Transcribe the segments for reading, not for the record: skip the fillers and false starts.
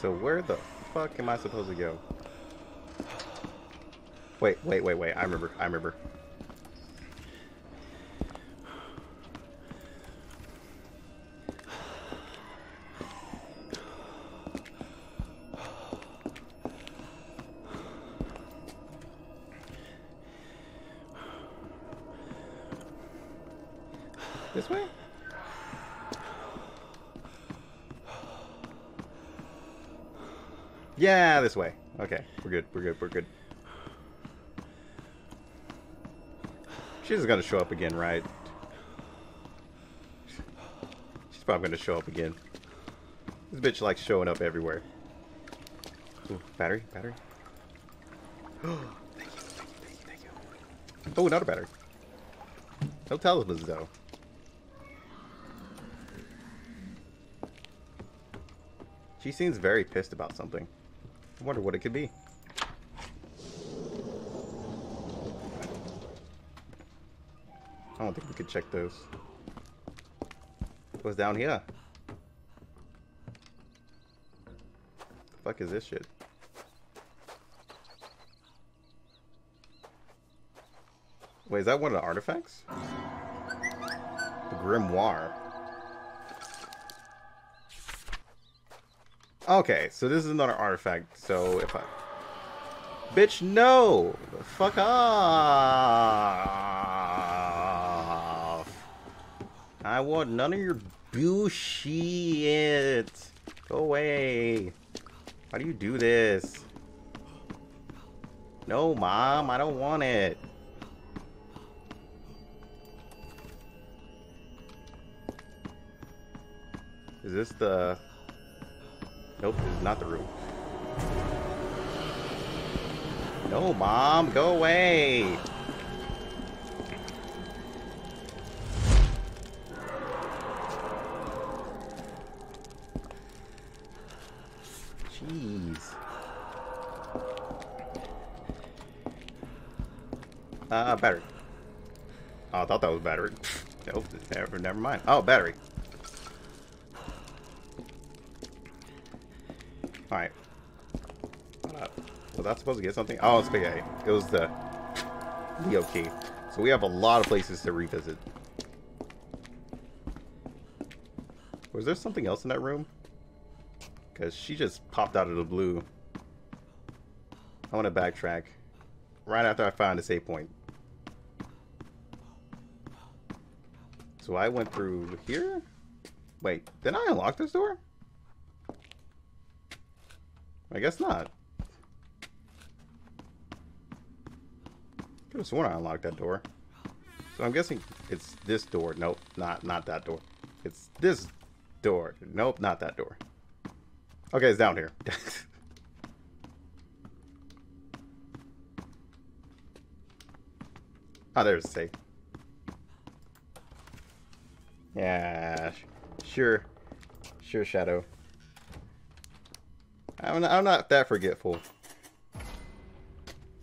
So where the fuck am I supposed to go? Wait, I remember. This way? Yeah, this way. Okay, we're good. She's gonna show up again, right? She's probably gonna show up again. This bitch likes showing up everywhere. Ooh, battery. Oh, thank you. Oh, another battery. No talismans, though. She seems very pissed about something. I wonder what it could be. I don't think we could check those. What's down here? The fuck is this shit? Wait, is that one of the artifacts? The Grimoire. Okay, so this is another artifact, so if I... Bitch, no! Fuck off! I want none of your bullshit! Go away! Why do you do this? No, Mom, I don't want it! Is this the... Nope, it's not the room. No, Mom, go away! Jeez. Battery. Oh, I thought that was battery. Nope, never mind. Oh, battery. Alright. Was I supposed to get something? Oh, it's spaghetti. It was the Leo key. So we have a lot of places to revisit. Was there something else in that room? Because she just popped out of the blue. I want to backtrack. Right after I found the save point. So I went through here? Wait, did I unlock this door? I guess not. I could have sworn I unlocked that door. So I'm guessing it's this door. Nope, not that door. It's this door. Nope, not that door. Okay, it's down here. Oh, there's a safe. Yeah, sure, Shadow. I'm not that forgetful.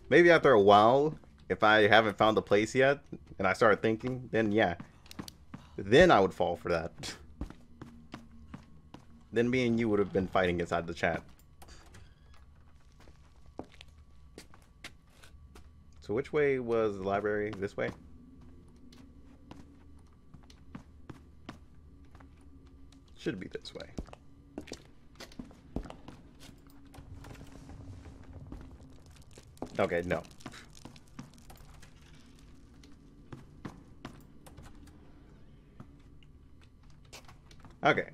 Maybe after a while, if I haven't found the place yet, and I start thinking, then yeah. Then I would fall for that. Then me and you would have been fighting inside the chat. So which way was the library? This way? Should be this way. Okay, no. Okay,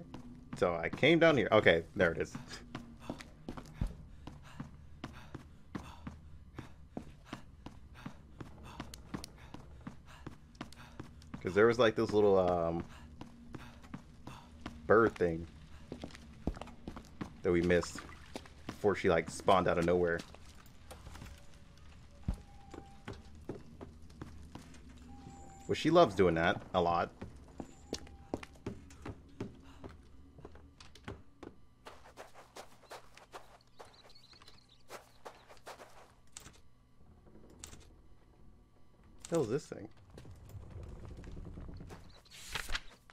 so I came down here. Okay, there it is. Because there was like this little bird thing that we missed before she like spawned out of nowhere. Well, she loves doing that a lot. What the hell is this thing?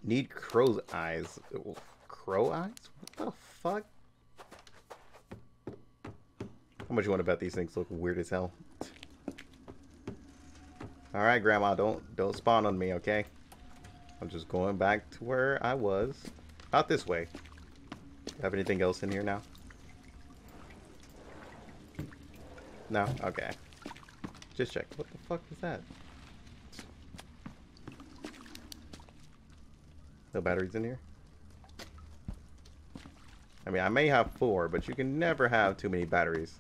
Need crow's eyes. Crow eyes? What the fuck? How much you want to bet these things look weird as hell? All right, Grandma, don't spawn on me, okay? I'm just going back to where I was. Out this way. Have anything else in here now? No? Okay. Just check. What the fuck is that? No batteries in here? I mean, I may have 4, but you can never have too many batteries.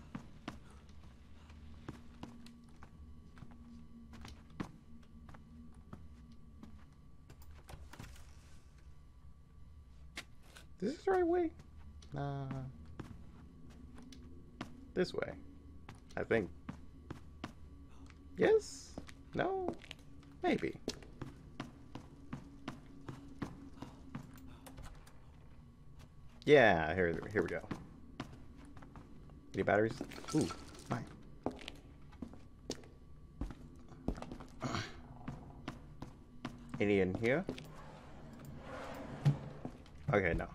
Is this the right way? Nah. This way. I think. Yes? No? Maybe. Yeah, here we go. Any batteries? Ooh, fine. Any in here? Okay, no.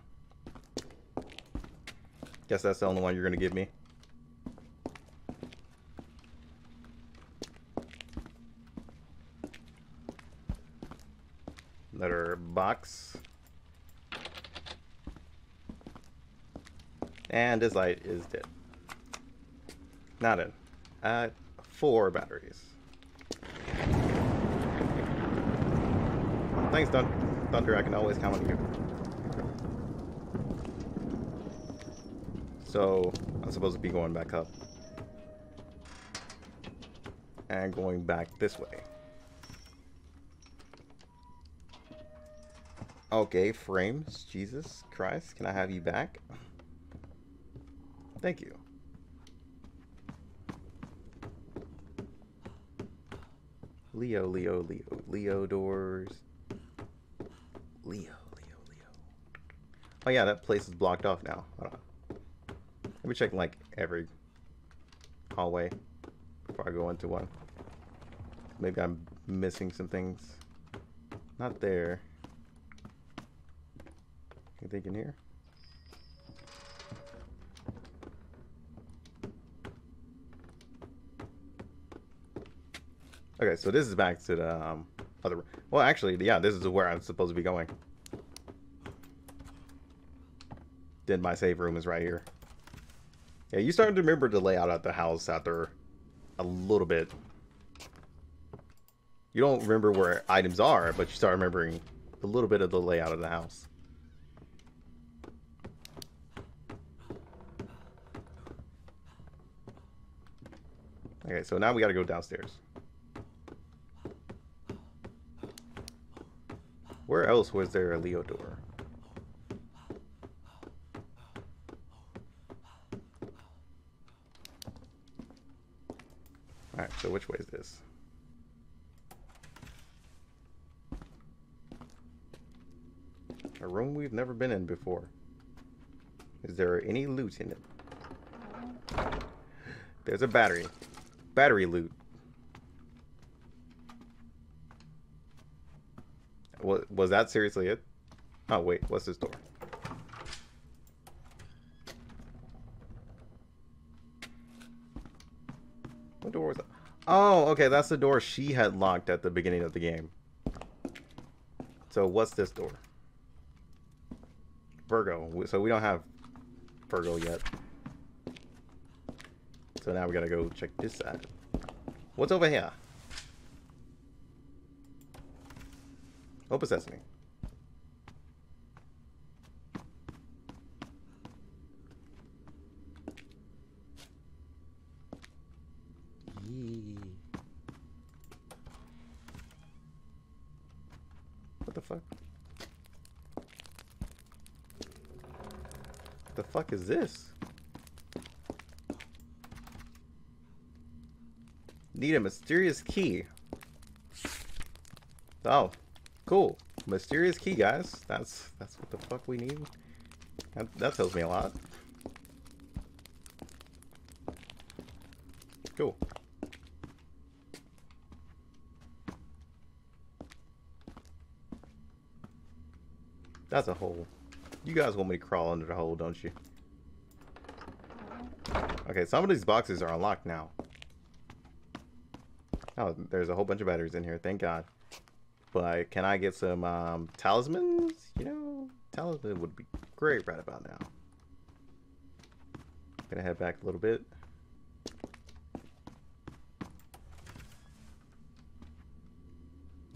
Guess that's the only one you're gonna give me. Another box. And this light is dead. Not in. 4 batteries. Thanks, Thunder. I can always count on you. So, I'm supposed to be going back up. And going back this way. Okay, frames. Jesus Christ, can I have you back? Thank you. Leo. Leo doors. Leo. Oh yeah, that place is blocked off now. Hold on. Let me check like every hallway before I go into one. Maybe I'm missing some things. Not there. Anything in here? Okay, so this is back to the other. Well, actually, yeah, this is where I'm supposed to be going. Then my save room is right here. Yeah, you started to remember the layout of the house after a little bit. You don't remember where items are, but you start remembering a little bit of the layout of the house. Okay, so now we gotta go downstairs. Where else was there a Leo door? Alright, so which way is this? A room we've never been in before. Is there any loot in it? There's a battery. Battery loot. Was that seriously it? Oh wait, what's this door? What door was that? Oh, okay, that's the door she had locked at the beginning of the game. So what's this door? Virgo. So we don't have Virgo yet. So now we gotta go check this out. What's over here? Open sesame. Yee. What the fuck? The fuck is this? Need a mysterious key. Oh. Cool. Mysterious key, guys. That's what the fuck we need. That tells me a lot. Cool. That's a hole. You guys want me to crawl under the hole, don't you? Okay, some of these boxes are unlocked now. Oh, there's a whole bunch of batteries in here, thank God. But can I get some talismans? You know, talisman would be great right about now. I'm gonna head back a little bit.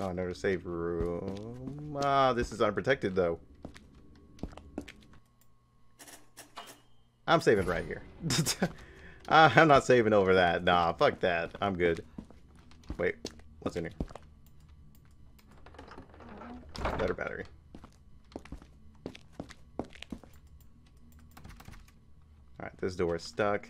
Oh, another save room. Ah, this is unprotected though. I'm saving right here. I'm not saving over that. Nah, fuck that. I'm good. Wait, what's in here? Better battery. Alright, this door is stuck.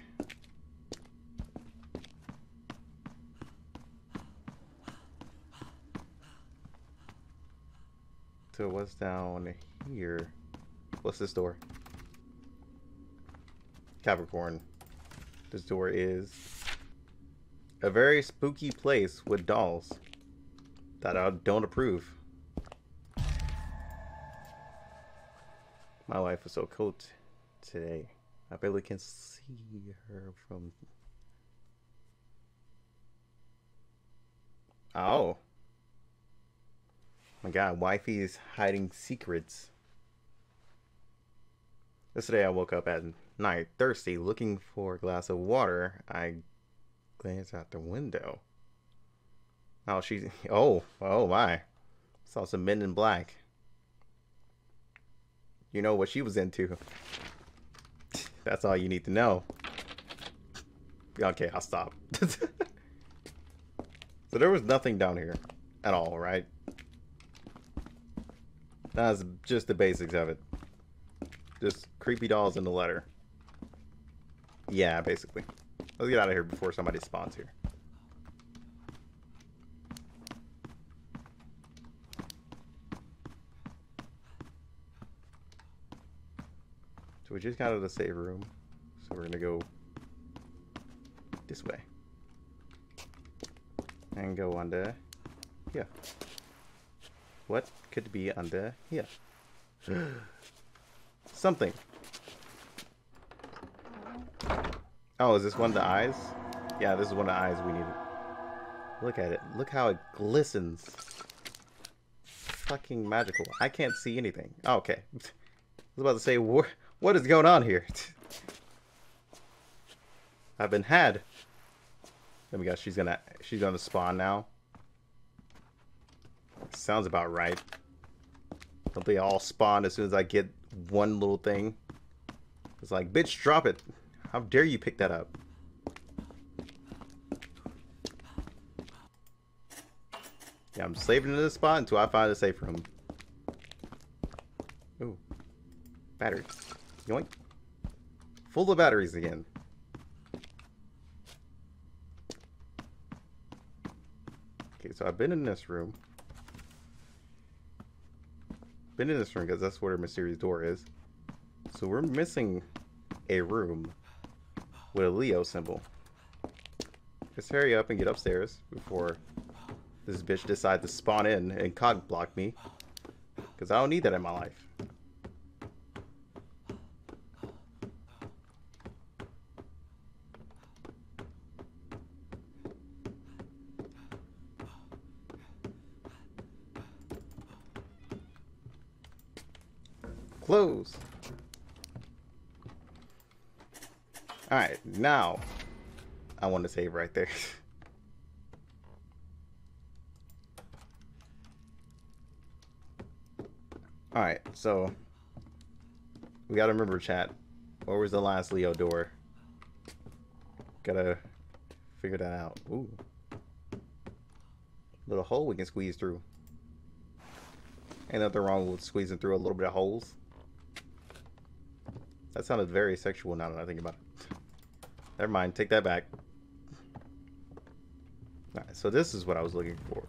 So what's down here? What's this door? Capricorn. This door is a very spooky place with dolls that I don't approve. My life is so cold today. I barely can see her from... Oh. My God, wifey is hiding secrets. Yesterday I woke up at night, thirsty, looking for a glass of water. I glanced out the window. Oh, oh my. Saw some men in black. You know what she was into. That's all you need to know. Okay, I'll stop. So there was nothing down here at all, right? That's just the basics of it. Just creepy dolls in the letter. Yeah, basically. Let's get out of here before somebody spawns here. So we just got out of the save room. So we're going to go this way. And go under here. What could be under here? Something. Oh, is this one of the eyes? Yeah, this is one of the eyes we needed. Look at it. Look how it glistens. Fucking magical. I can't see anything. Oh, okay. I was about to say, what is going on here? I've been had. There we go. She's gonna spawn now. Sounds about right. Don't they all spawn as soon as I get one little thing? It's like, bitch, drop it. How dare you pick that up? Yeah, I'm saving in this spot until I find a safe room. Ooh. Batteries. Yoink. Full of batteries again. Okay, so I've been in this room. Been in this room because that's where the mysterious door is. So we're missing a room with a Leo symbol. Let's hurry up and get upstairs before this bitch decides to spawn in and cog block me, because I don't need that in my life. Close. All right, now I want to save right there. All right, so we gotta remember, chat, where was the last Leo door? Gotta figure that out. Ooh, little hole we can squeeze through. Ain't nothing wrong with squeezing through a little bit of holes. That sounded very sexual now that I think about it. Never mind, take that back. Alright, so this is what I was looking for.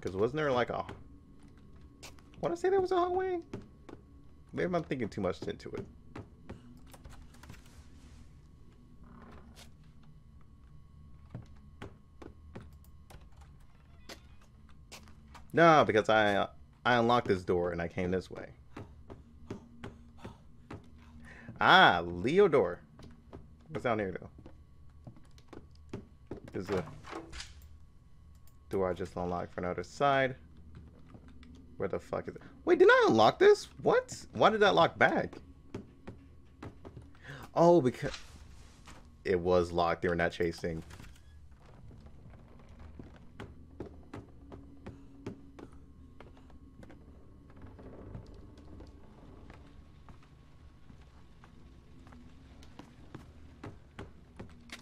Because wasn't there like a... Want to say there was a hallway? Maybe I'm thinking too much into it. No, because I unlocked this door and I came this way. Ah, Leo door. What's down here though? Is a door I just unlock for another side? Where the fuck is it? Wait, did I unlock this? What? Why did that lock back? Oh, because it was locked. They were not chasing.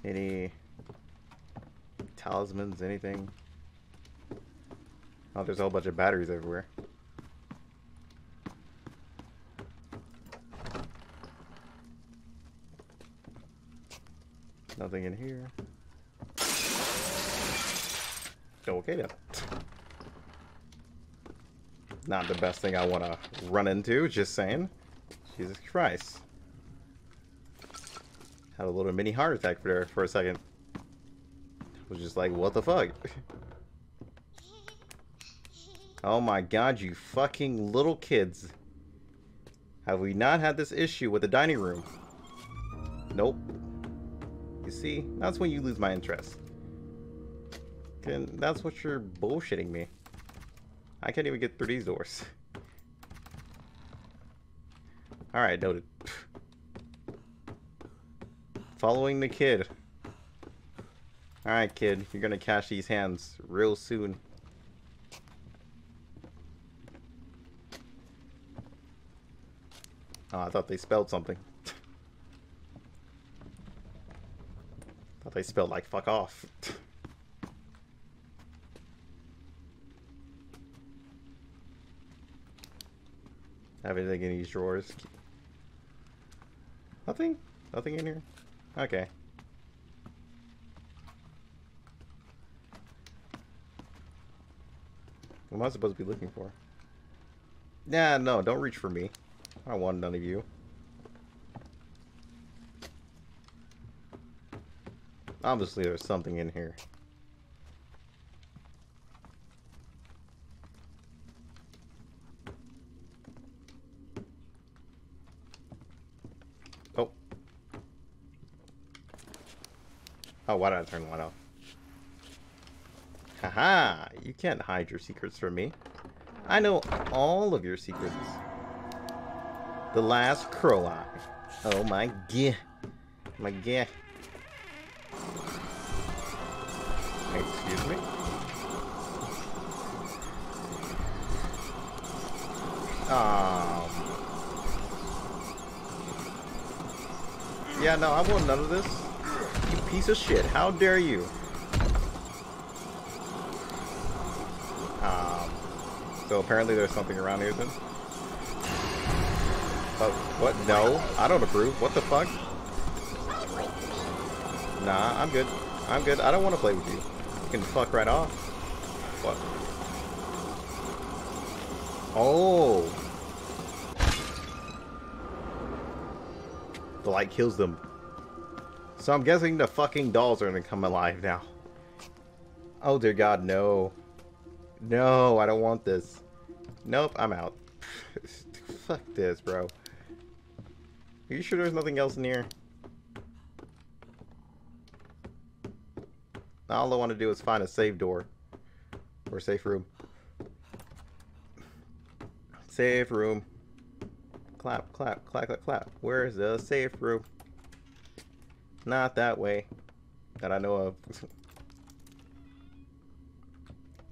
Any talismans, anything? Oh, there's a whole bunch of batteries everywhere. Nothing in here. Okay, then. Not the best thing I want to run into, just saying. Jesus Christ. Had a little mini heart attack there for a second. I was just like, what the fuck? Oh my god, you fucking little kids. Have we not had this issue with the dining room? Nope. You see, that's when you lose my interest. And that's what you're bullshitting me. I can't even get through these doors. Alright, noted. Following the kid. Alright, kid. You're gonna cash these hands real soon. Oh, I thought they spelled something. Thought they spelled like fuck off. Have anything in these drawers? Nothing? Nothing in here? Okay. What am I supposed to be looking for? Nah, no, don't reach for me. I don't want none of you. Obviously there's something in here. Oh. Oh, why did I turn one off? Haha! You can't hide your secrets from me. I know all of your secrets. The last Crow Eye. Oh my god. My god. Excuse me. Yeah, no, I want none of this. You piece of shit. How dare you? So apparently there's something around here then. What? No, I don't approve. What the fuck? Nah, I'm good. I'm good. I don't want to play with you. You can fuck right off. What? Oh. The light kills them. So I'm guessing the fucking dolls are gonna come alive now. Oh dear God, no. No, I don't want this. Nope, I'm out. Fuck this, bro. Are you sure there's nothing else in here? All I want to do is find a safe door. Or safe room. Safe room. Clap, clap, clap, clap, clap. Where's the safe room? Not that way. That I know of.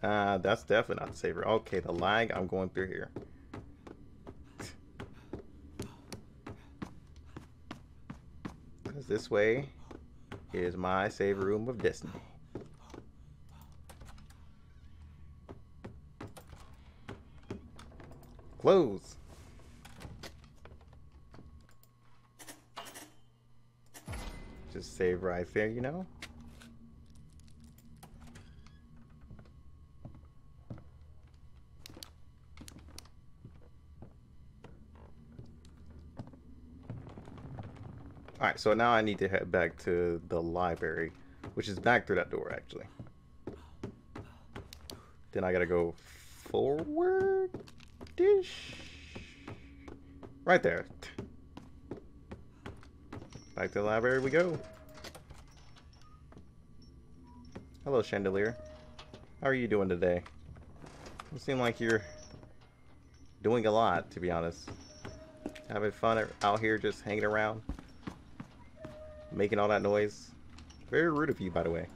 That's definitely not the safe room. Okay, the lag, I'm going through here. This way is my save room of destiny. Close. Just save right there, you know. Alright, so now I need to head back to the library, which is back through that door, actually. Then I gotta go forward-ish? Right there. Back to the library we go. Hello, Chandelier. How are you doing today? You seem like you're doing a lot, to be honest. Having fun out here, just hanging around. Making all that noise. Very rude of you, by the way.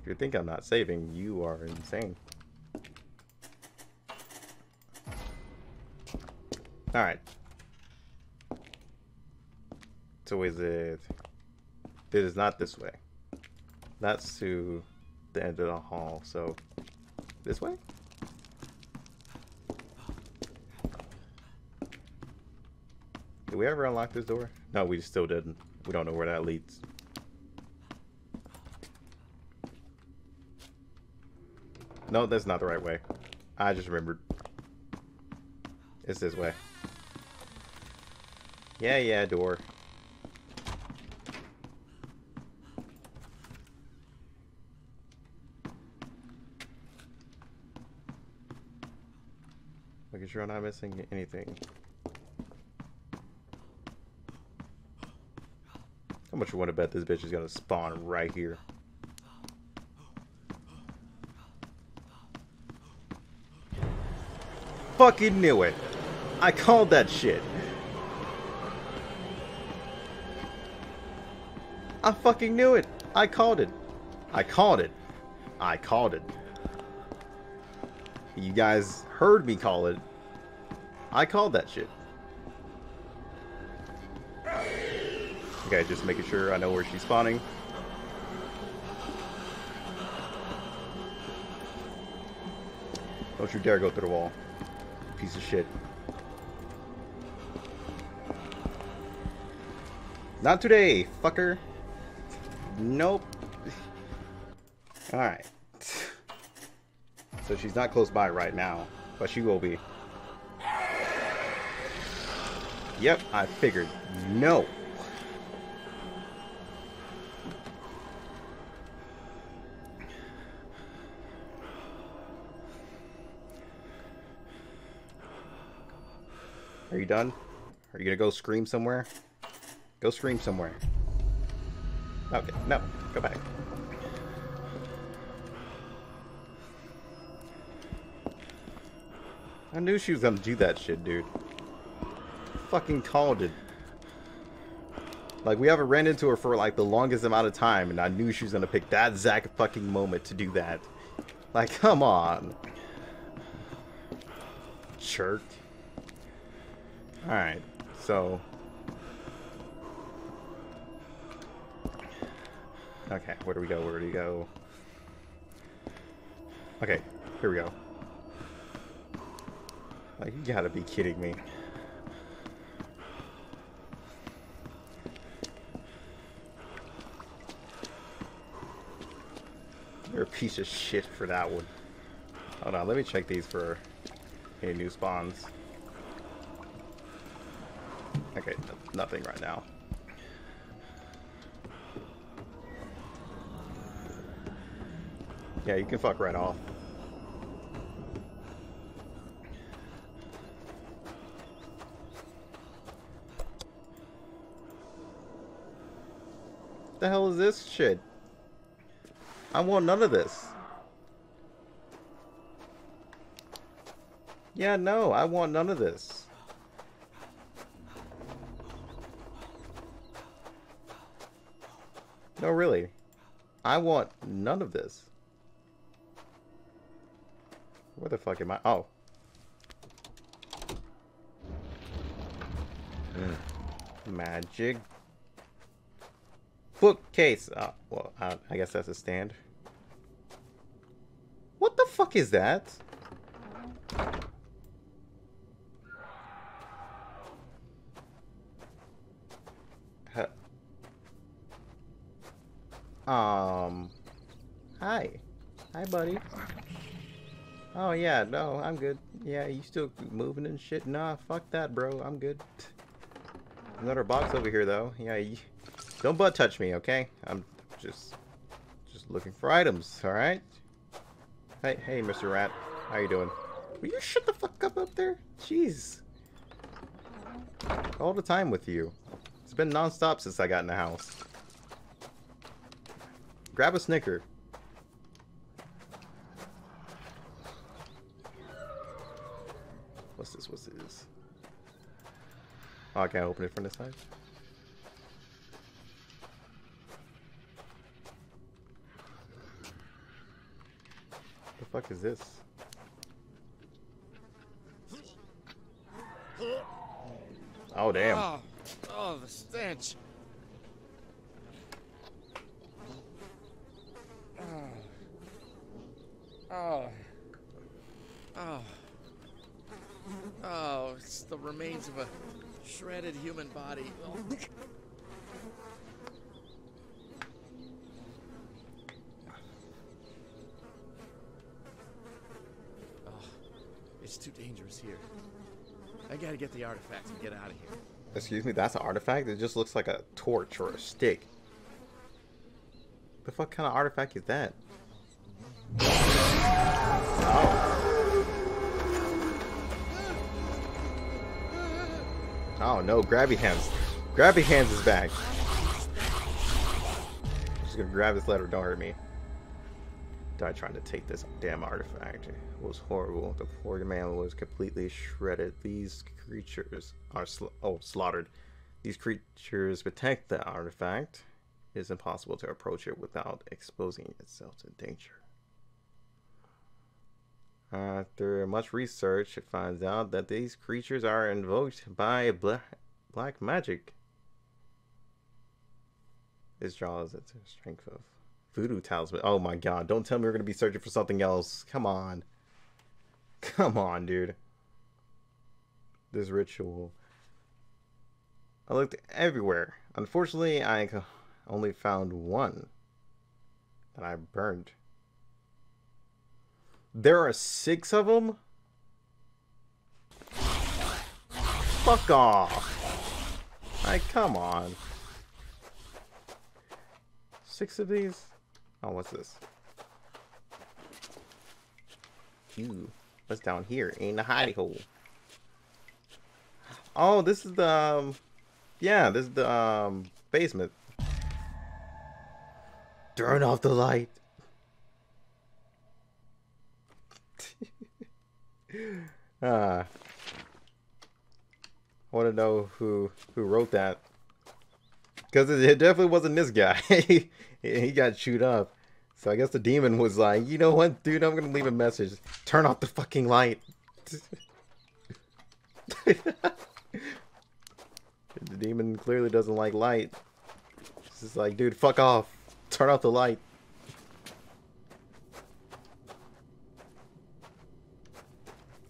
If you think I'm not saving, you are insane. Alright. So is it... This is not this way. That's to the end of the hall, so... This way? Did we ever unlock this door? No, we still didn't. We don't know where that leads. No, that's not the right way. I just remembered. It's this way. Yeah, yeah, door. Making sure I'm not missing anything. How much you want to bet this bitch is gonna spawn right here? Fucking knew it! I called that shit! I fucking knew it! I called it! I called it! I called it! You guys heard me call it. I called that shit. Okay, just making sure I know where she's spawning. Don't you dare go through the wall. Piece of shit. Not today, fucker. Nope. Alright. So she's not close by right now, but she will be. Yep, I figured. No. Are you done? Are you gonna go scream somewhere? Go scream somewhere. Okay, no. Go back. I knew she was gonna do that shit, dude. Fucking called it. Like, we haven't ran into her for, like, the longest amount of time, and I knew she was gonna pick that exact fucking moment to do that. Like, come on. Jerk. Alright, so... Okay, where do we go? Where do we go? Okay, here we go. Like, you gotta be kidding me. You're a piece of shit for that one. Hold on, let me check these for any new spawns. Okay, nothing right now. Yeah, you can fuck right off. The hell is this shit? I want none of this. Yeah, no, I want none of this. No, really. I want none of this. Where the fuck am I? Oh. Magic. Bookcase. Well, I guess that's a stand. What the fuck is that? Huh. Hi. Hi, buddy. Oh, yeah. No, I'm good. Yeah, you still moving and shit? Nah, fuck that, bro. I'm good. Another box over here, though. Yeah, don't butt touch me, okay? I'm just looking for items, alright? Hey, Mr. Rat. How you doing? Will you shut the fuck up there? Jeez. All the time with you. It's been non-stop since I got in the house. Grab a Snicker. What's this? What's this? Oh, I can't open it from this side. The fuck is this? Oh, damn. Oh, the stench. Oh, it's the remains of a shredded human body. Oh. Oh, it's too dangerous here. I gotta get the artifact and get out of here. Excuse me, that's an artifact? It just looks like a torch or a stick. The fuck kind of artifact is that? Oh. Oh no, grabby hands. Grabby hands is back. I'm just gonna grab this letter, don't hurt me. Died trying to take this damn artifact. It was horrible. The poor man was completely shredded. These creatures are slaughtered. These creatures protect the artifact. It is impossible to approach it without exposing itself to danger. After much research, it finds out that these creatures are invoked by black magic. This draws its strength of voodoo talisman. Oh my god, don't tell me we're gonna be searching for something else. Come on. Come on, dude. This ritual. I looked everywhere. Unfortunately, I only found one that I burned. There are 6 of them? Fuck off. Like, come on. 6 of these? Oh, what's this? Ew. What's down here? In the hidey hole. Oh, this is the... yeah, this is the basement. Turn off the light. I want to know who wrote that. Because it definitely wasn't this guy. He got chewed up. So I guess the demon was like, you know what, dude, I'm gonna leave a message. Turn off the fucking light. The demon clearly doesn't like light. It's just like, dude, fuck off. Turn off the light.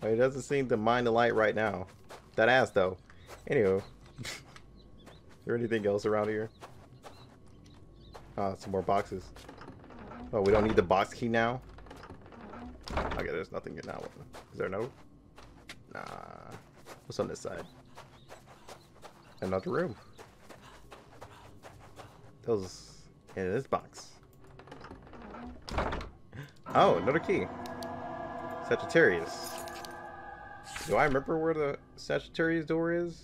But he doesn't seem to mind the light right now. That ass, though. Anywho. Is there anything else around here? Some more boxes. Oh, we don't need the box key now? Okay, there's nothing in that one. Is there no? Nah. What's on this side? Another room. Those in this box. Oh, another key. Sagittarius. Do I remember where the Sagittarius door is?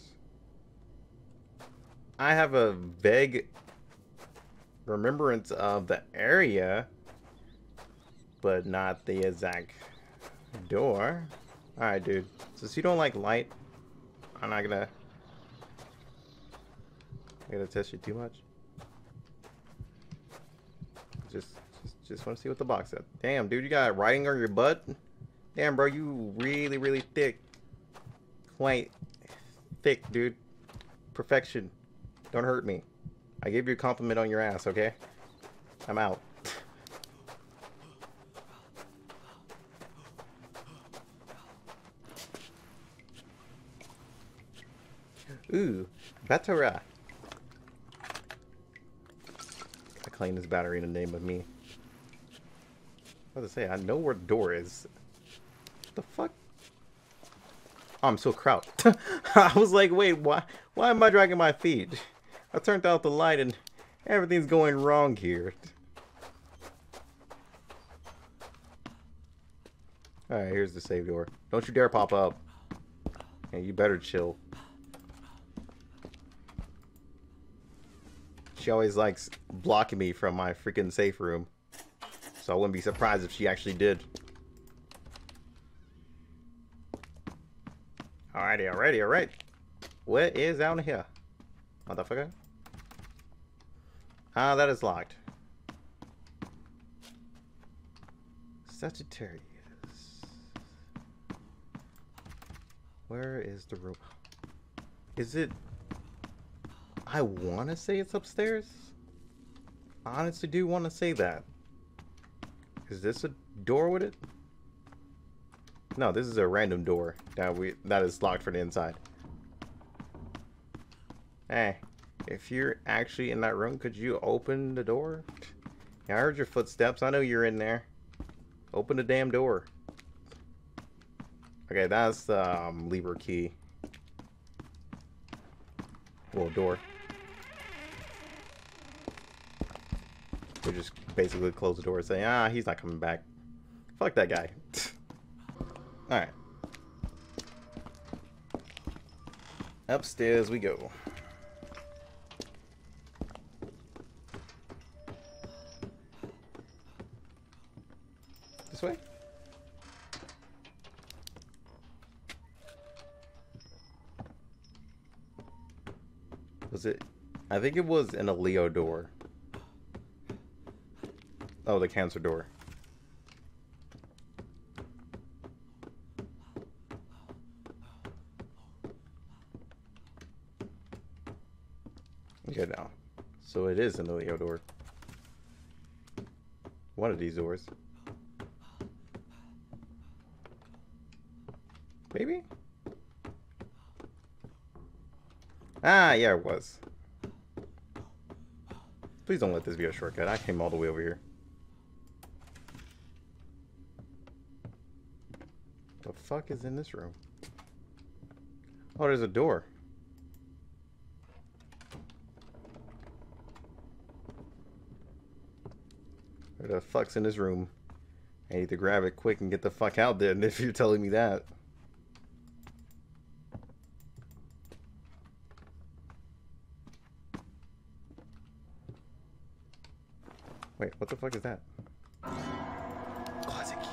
I have a vague remembrance of the area, but not the exact door. Alright, dude. Since you don't like light, I'm not gonna test you too much. Just wanna see what the box said. Damn, dude, you got writing on your butt? Damn, bro, you really, really thick. Quite thick, dude. Perfection. Don't hurt me. I gave you a compliment on your ass, okay? I'm out. Ooh, Batara. I claim this battery in the name of me. I was gonna say, I know where the door is. What the fuck? Oh, I'm so crouched. I was like, wait, why am I dragging my feet? I turned out the light and everything's going wrong here. Alright, here's the save door. Don't you dare pop up. Yeah, you better chill. She always likes blocking me from my freaking safe room. So I wouldn't be surprised if she actually did. Alrighty, alrighty, alright. What is down here? Motherfucker. Ah, that is locked. Sagittarius. Where is the room? Is it... I want to say it's upstairs. I honestly do want to say that. Is this a door with it? No, this is a random door that is locked from the inside. Hey, if you're actually in that room, could you open the door? Yeah, I heard your footsteps. I know you're in there. Open the damn door. Okay, that's the lever key. Well, door. We just basically close the door and say, ah, he's not coming back. Fuck that guy. Alright. Upstairs we go. This way? Was it? I think it was in a Leo door. Oh, the Cancer door. Okay, now. So it is in the Leo door. One of these doors. Maybe? Ah, yeah, it was. Please don't let this be a shortcut. I came all the way over here. The fuck is in this room? Oh, there's a door. What the fuck's in this room? I need to grab it quick and get the fuck out then if you're telling me that. Wait, what the fuck is that? Closet key.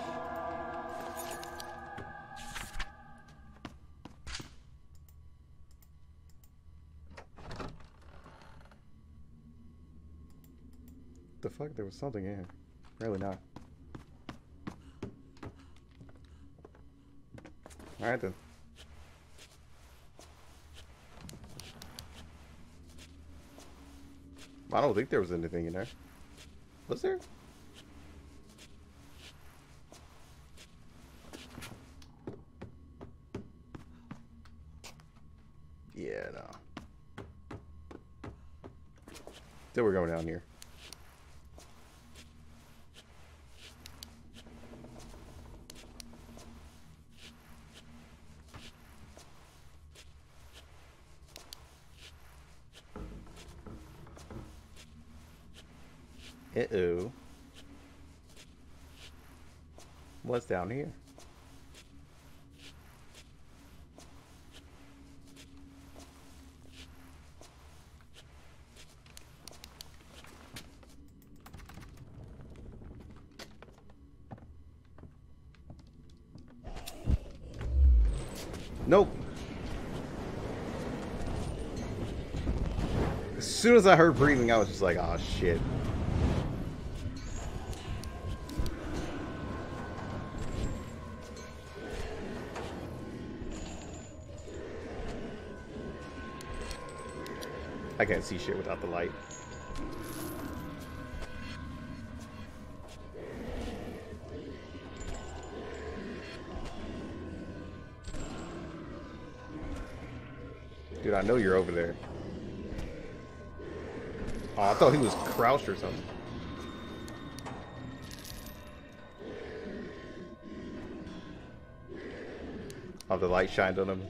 The fuck? There was something in here. Really not. Alright then. I don't think there was anything in there. Was there? Yeah, no. Then we're going down here. Uh-oh. What's down here? Nope. As soon as I heard breathing, I was just like, oh shit. I can't see shit without the light. Dude, I know you're over there. Oh, I thought he was crouched or something. Oh, the light shined on him.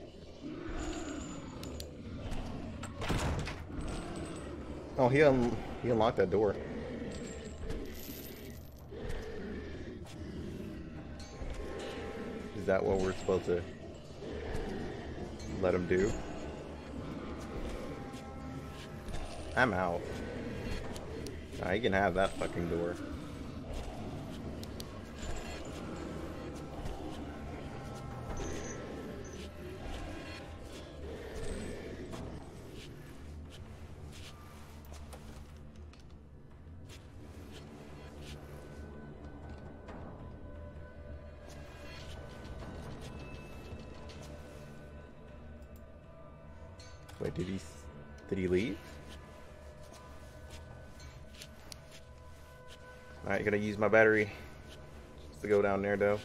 Oh, he unlocked that door. Is that what we're supposed to let him do? I'm out. I can have that fucking door. Wait, did he leave? Alright, gotta use my battery just to go down there though.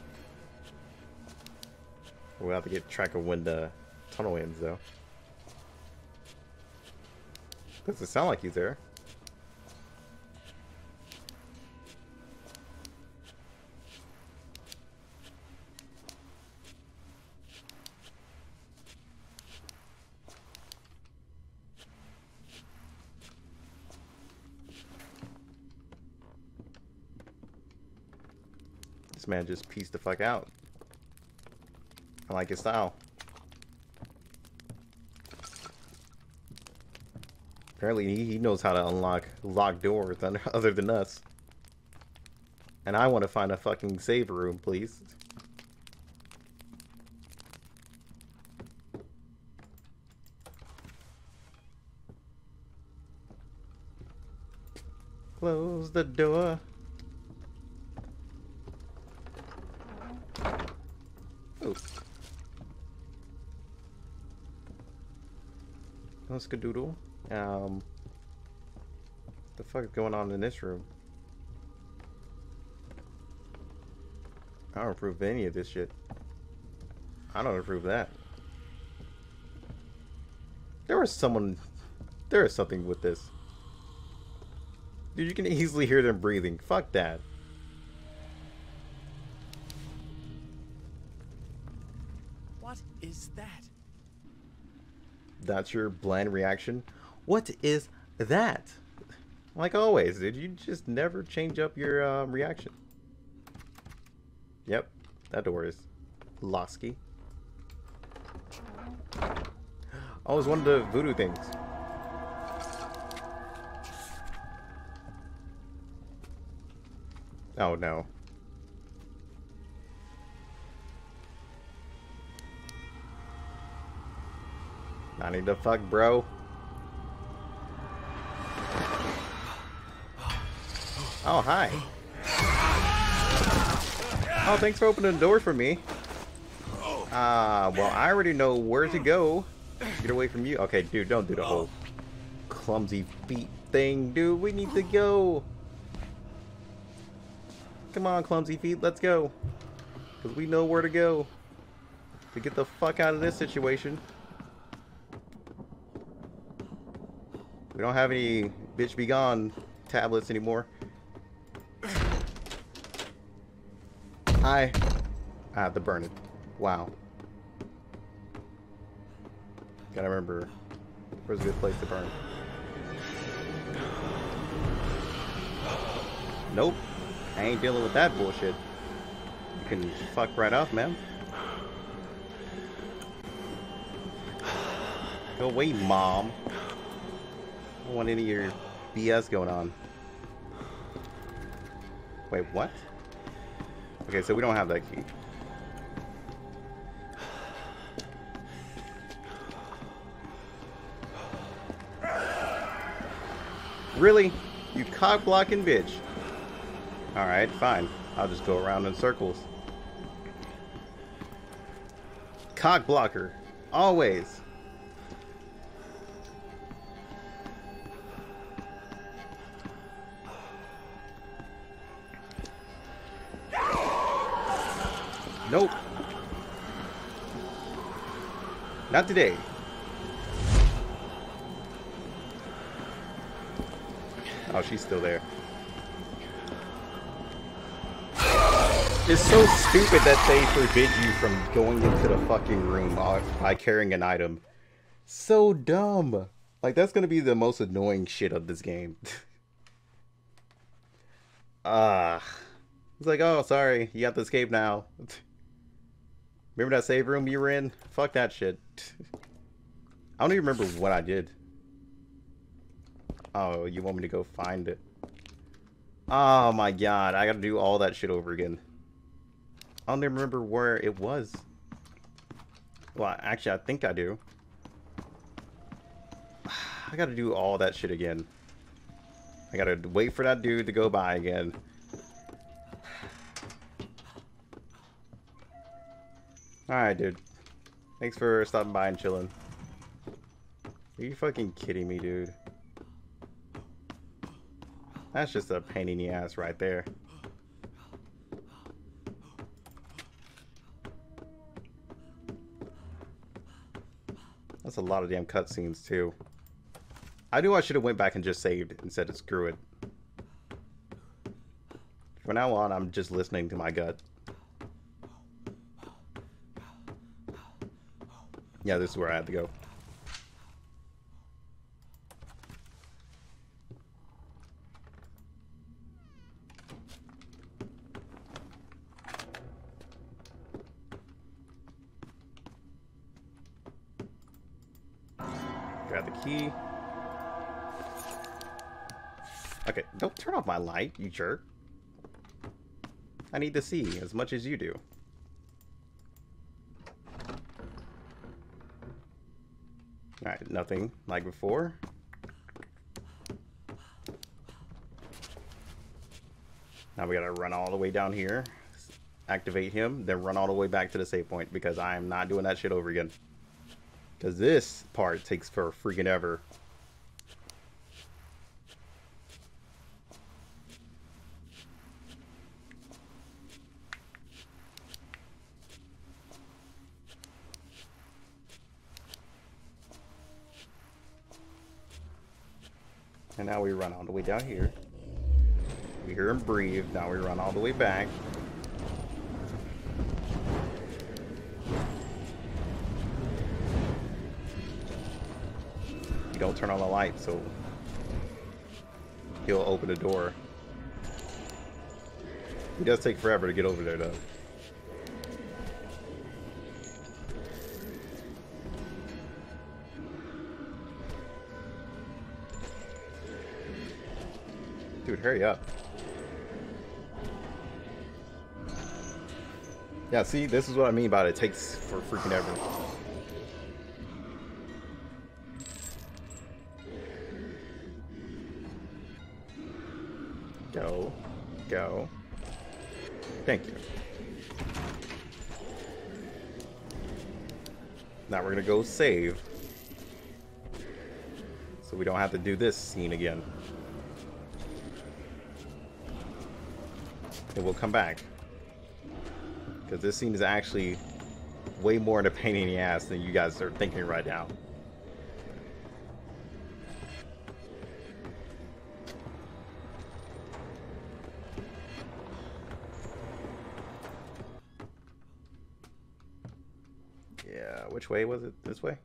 We'll have to get track of when the tunnel ends though. Doesn't sound like he's there. Man, just piece the fuck out. I like his style. Apparently he knows how to unlock locked doors other than us. And I want to find a fucking save room, please. Close the door. Skadoodle. What the fuck is going on in this room? I don't approve any of this shit. I don't approve that. There is something with this. Dude, you can easily hear them breathing. Fuck that. What is that? That's your bland reaction. What is that? Like always, dude, you just never change up your reaction. Yep, that door is losky. I always wanted to voodoo things. Oh no. I need to fuck, bro. Oh, hi. Oh, thanks for opening the door for me. Well, I already know where to go. Get away from you. Okay, dude, don't do the whole clumsy feet thing, dude. We need to go. Come on, clumsy feet. Let's go. Because we know where to go to get the fuck out of this situation. We don't have any bitch be gone tablets anymore. I have to burn it. Wow. Gotta remember where's a good place to burn. Nope. I ain't dealing with that bullshit. You can fuck right off, man. Go away, mom. I don't want any of your BS going on. Wait, what? Okay, so we don't have that key. Really? You cock blocking bitch. Alright, fine. I'll just go around in circles. Cock blocker. Always. Nope. Not today. Oh, she's still there. It's so stupid that they forbid you from going into the fucking room by carrying an item. So dumb. Like, that's gonna be the most annoying shit of this game. It's like, oh, sorry, you have to escape now. Remember that save room you were in? Fuck that shit. I don't even remember what I did. Oh, you want me to go find it? Oh my god, I gotta do all that shit over again. I don't even remember where it was. Well, actually, I think I do. I gotta do all that shit again. I gotta wait for that dude to go by again. Alright, dude. Thanks for stopping by and chilling. Are you fucking kidding me, dude? That's just a pain in the ass right there. That's a lot of damn cutscenes, too. I knew I should have went back and just saved and said, screw it. From now on, I'm just listening to my gut. Yeah, this is where I had to go. Grab the key. Okay, don't turn off my light, you jerk. I need to see as much as you do. Alright, nothing like before. Now we gotta run all the way down here, activate him, then run all the way back to the save point because I am not doing that shit over again. Because this part takes for freaking ever. And now we run all the way down here. We hear him breathe. Now we run all the way back. You don't turn on the light, so he'll open the door. It does take forever to get over there, though. Dude, hurry up. Yeah, see, this is what I mean about it. It takes for freaking ever. Go. Go. Thank you. Now we're gonna go save. So we don't have to do this scene again. And we'll come back because this scene is actually way more in a pain in the ass than you guys are thinking right now. Yeah, which way was it? This way?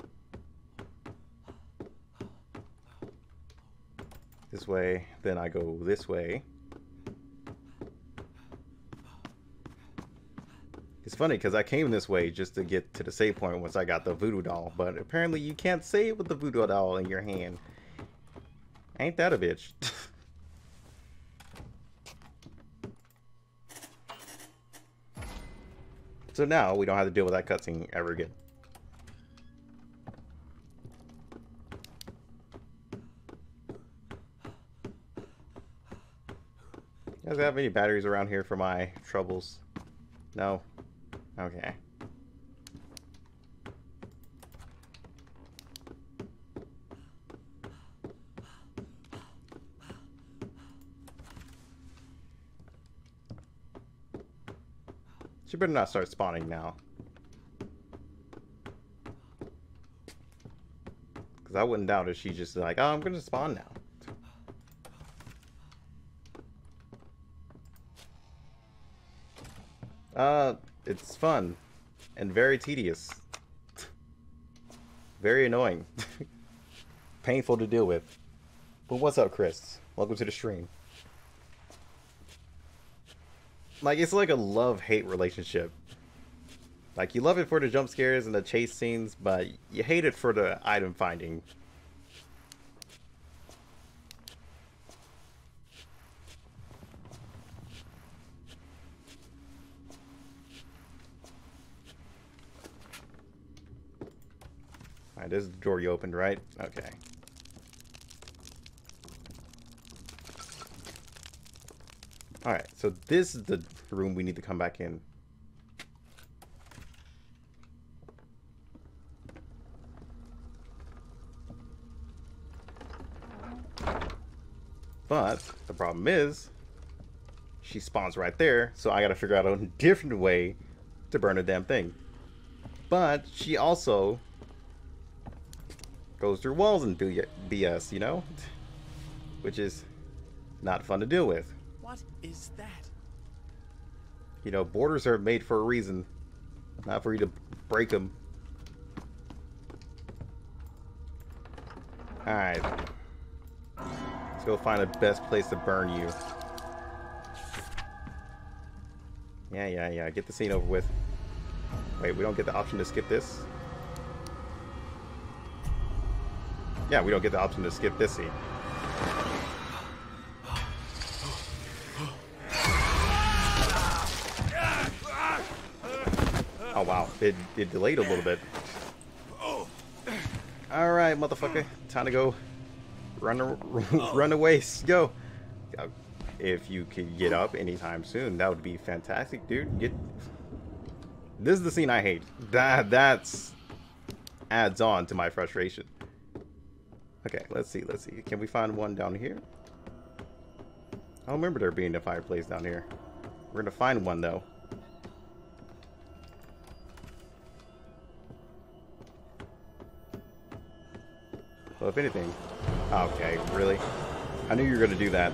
This way, then I go this way. It's funny because I came this way just to get to the save point once I got the voodoo doll, but apparently you can't save with the voodoo doll in your hand. Ain't that a bitch? So now we don't have to deal with that cutscene ever again. You guys have any batteries around here for my troubles? No. Okay. She better not start spawning now. Because I wouldn't doubt if she just like, oh, I'm going to spawn now. It's fun and very tedious, very annoying, painful to deal with. But what's up, Chris? Welcome to the stream. Like, it's like a love-hate relationship. Like, you love it for the jump scares and the chase scenes, but you hate it for the item finding. Alright, this is the door you opened, right? Okay. Alright, so this is the room we need to come back in. But the problem is, she spawns right there, so I gotta figure out a different way to burn the damn thing. But she also goes through walls and BS, you know? Which is not fun to deal with. What is that? You know, borders are made for a reason, not for you to break them. Alright. Let's go find the best place to burn you. Yeah. Get the scene over with. Wait, we don't get the option to skip this? Yeah, we don't get the option to skip this scene. Oh wow, it delayed a little bit. Alright, motherfucker. Time to go run away. Go. If you could get up anytime soon, that would be fantastic, dude. Get. This is the scene I hate. That's adds on to my frustration. Okay, let's see. Can we find one down here? I don't remember there being a fireplace down here. We're gonna find one though. Well, if anything. Okay, really? I knew you were going to do that.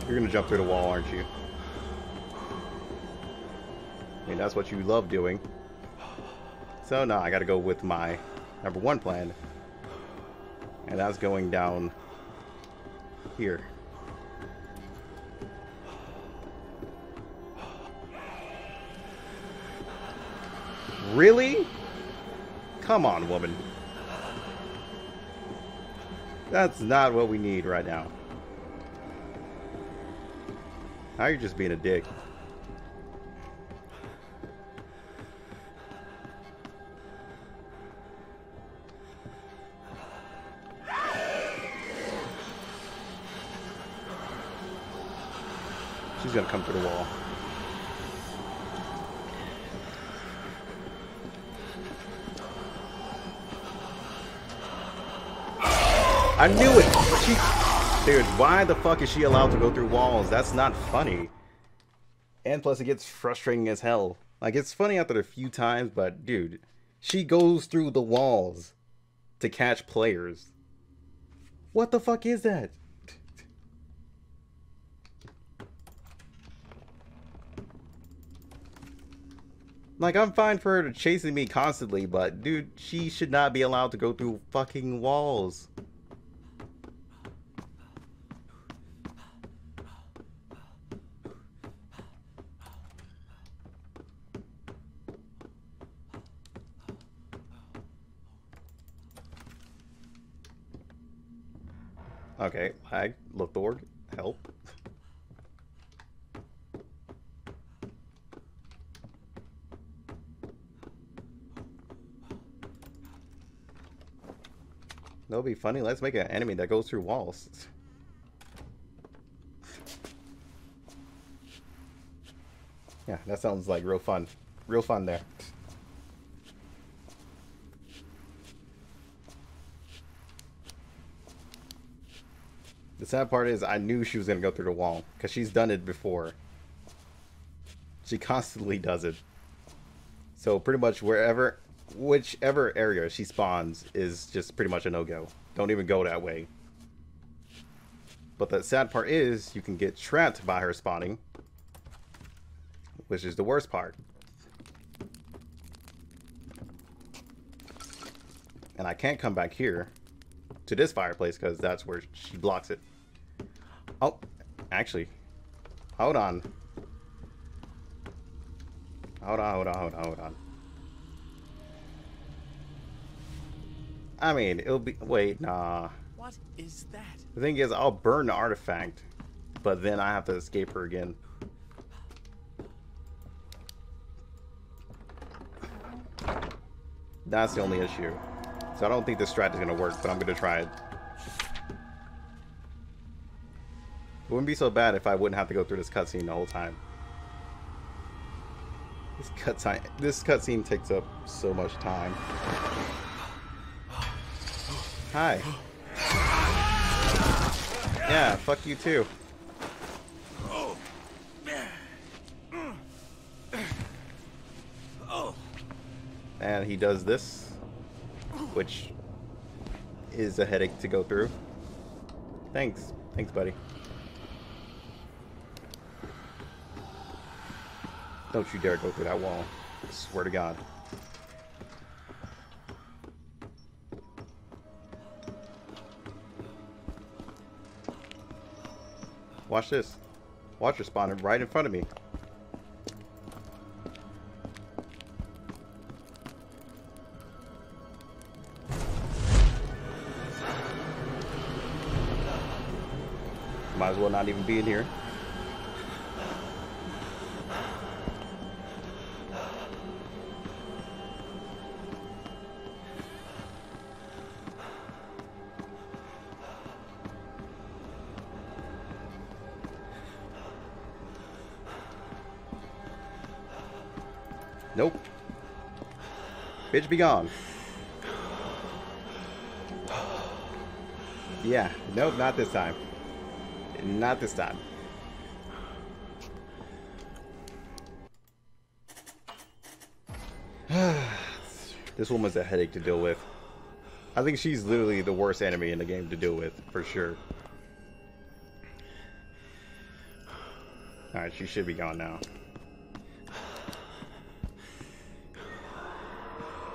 You're going to jump through the wall, aren't you? I mean, that's what you love doing. So, no, I got to go with my number one plan. And that's going down here. Really? Come on, woman. That's not what we need right now. Now you're just being a dick. She's gonna come through the wall. I knew it! Dude, why the fuck is she allowed to go through walls? That's not funny. And plus it gets frustrating as hell. Like, it's funny after a few times, but dude, she goes through the walls to catch players. What the fuck is that? Like, I'm fine for her chasing me constantly, but dude, she should not be allowed to go through fucking walls. Okay, lag, Lothorg, help. That'll be funny. Let's make an enemy that goes through walls. Yeah, that sounds like real fun. Real fun there. The sad part is I knew she was going to go through the wall because she's done it before. She constantly does it. So pretty much whichever area she spawns is just pretty much a no-go. Don't even go that way. But the sad part is you can get trapped by her spawning, which is the worst part. And I can't come back here to this fireplace because that's where she blocks it. Oh, actually, hold on. Hold on. I mean, it'll be... Wait, nah. What is that? The thing is, I'll burn the artifact, but then I have to escape her again. That's the only issue. So I don't think this strat is going to work, but I'm going to try it. It wouldn't be so bad if I wouldn't have to go through this cutscene the whole time. This cutscene takes up so much time. Hi. Yeah, fuck you too. And he does this, which is a headache to go through. Thanks, buddy. Don't you dare go through that wall. I swear to God. Watch this. Watch her spawn right in front of me. Might as well not even be in here. Nope. Bitch, be gone. Yeah, nope, not this time. Not this time. This woman's a headache to deal with. I think she's literally the worst enemy in the game to deal with, for sure. Alright, she should be gone now.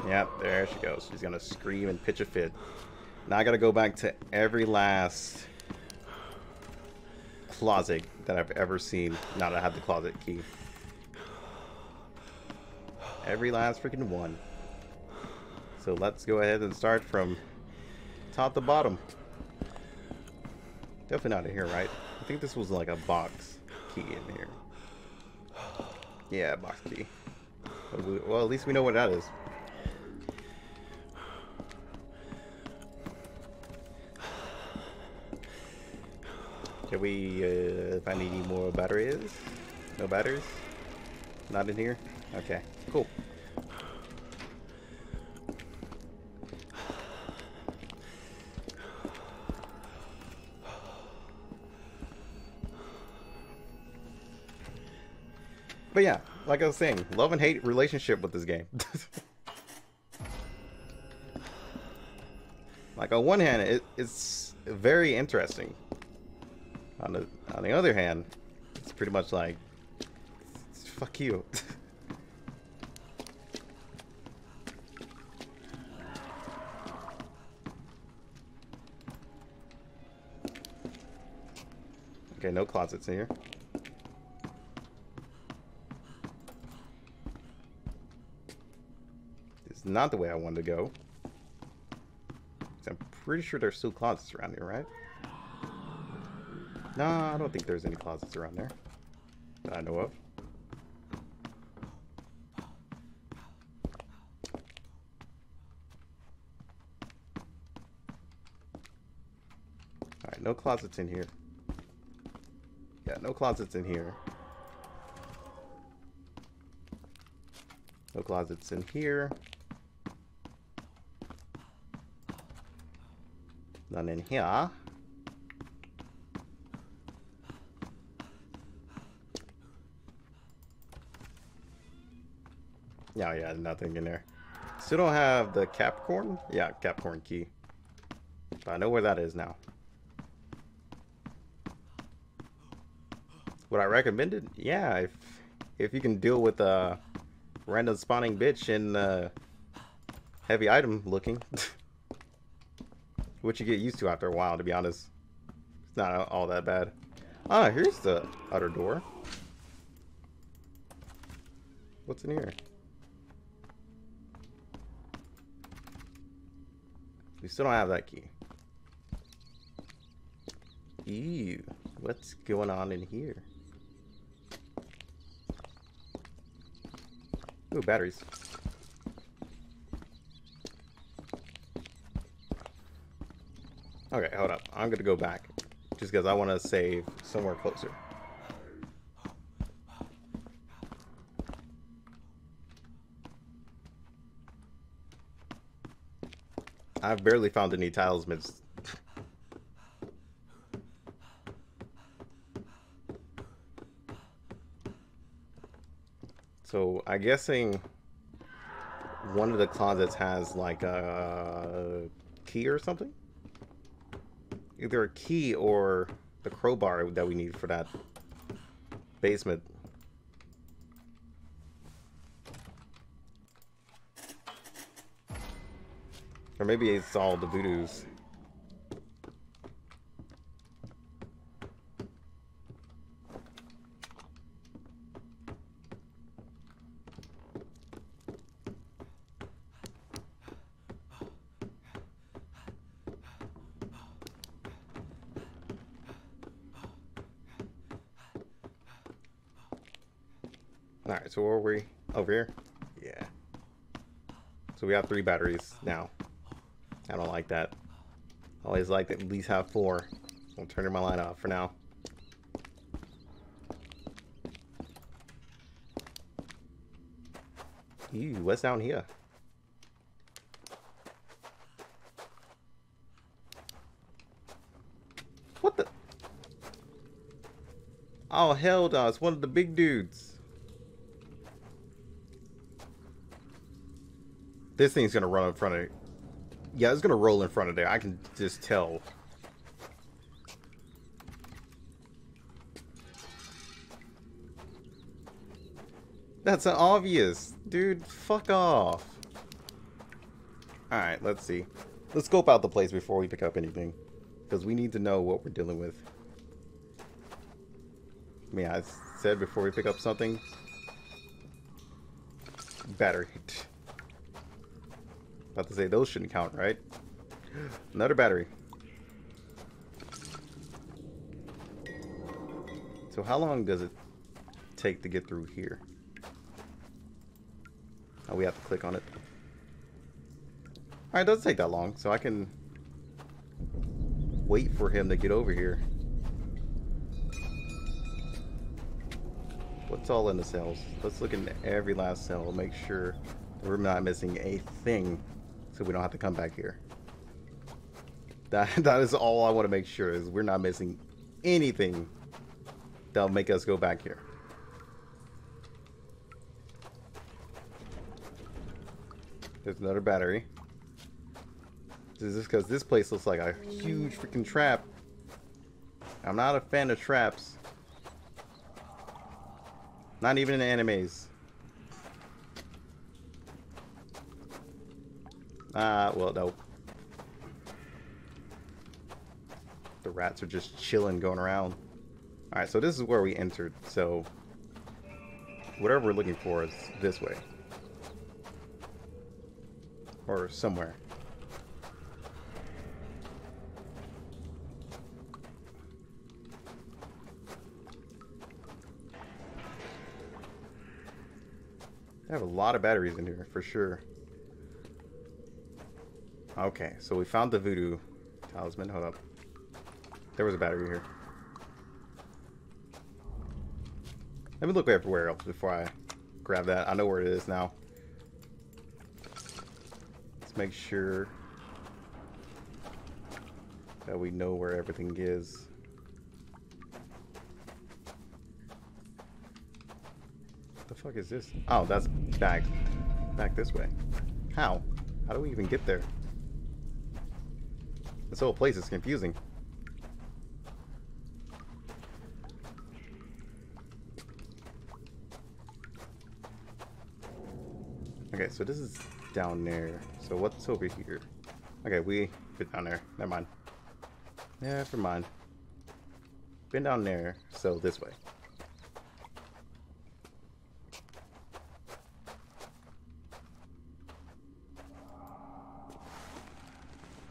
Yep, there she goes. She's gonna scream and pitch a fit. Now I gotta go back to every last closet that I've ever seen. Now that I have the closet key. Every last freaking one. So let's go ahead and start from top to bottom. Definitely not in here, right? I think this was like a box key in here. Yeah, box key. Well, at least we know what that is. Can we find any more batteries? No batteries? Not in here? Okay, cool. But yeah, like I was saying, love and hate relationship with this game. Like on one hand, it's very interesting. On the other hand, it's pretty much like, fuck you. Okay, no closets in here. It's not the way I wanted to go. I'm pretty sure there's still closets around here, right? No, I don't think there's any closets around there that I know of. Alright, no closets in here. Yeah, no closets in here. No closets in here. None in here. No, yeah, nothing in there. Still don't have the Capricorn? Yeah, Capricorn key. But I know where that is now. Would I recommend it? Yeah, if you can deal with a random spawning bitch and heavy item looking. Which you get used to after a while, to be honest. It's not all that bad. Ah, here's the outer door. What's in here? We still don't have that key. Ew, what's going on in here? Ooh, batteries. Okay, hold up. I'm gonna go back just because I want to save somewhere closer. I've barely found any talismans. So I'm guessing one of the closets has like a key or something. Either a key or the crowbar that we need for that basement. Or maybe it's all the voodoos. Alright, so where are we? Over here? Yeah. So we have 3 batteries now. I don't like that. I always like to at least have 4. I'm turning my light off for now. Ew, what's down here? What the? Oh, hell no, it's one of the big dudes. This thing's gonna run in front of it. Yeah, it's gonna roll in front of there. I can just tell. That's obvious. Dude, fuck off. Alright, let's see. Let's scope out the place before we pick up anything. Because we need to know what we're dealing with. I mean, I said before we pick up something. Battery. About to say those shouldn't count, right? Another battery. So how long does it take to get through here? Oh, we have to click on it. Alright, it doesn't take that long, so I can wait for him to get over here. What's all in the cells? Let's look in every last cell, make sure we're not missing a thing. So we don't have to come back here. That is all I want to make sure is we're not missing anything that'll make us go back here. There's another battery. This is because this place looks like a huge freaking trap. I'm not a fan of traps. Not even in animes. Well, no. The rats are just chilling, going around. Alright, so this is where we entered, so whatever we're looking for is this way. Or somewhere. I have a lot of batteries in here, for sure. Okay, so we found the voodoo talisman. Hold up. There was a battery here. Let me look everywhere else before I grab that. I know where it is now. Let's make sure that we know where everything is. What the fuck is this? Oh, that's back. Back this way. How? How do we even get there? This whole place is confusing. Okay, so this is down there. So what's over here? Okay, we fit down there. Never mind. Never mind. Been down there, so this way.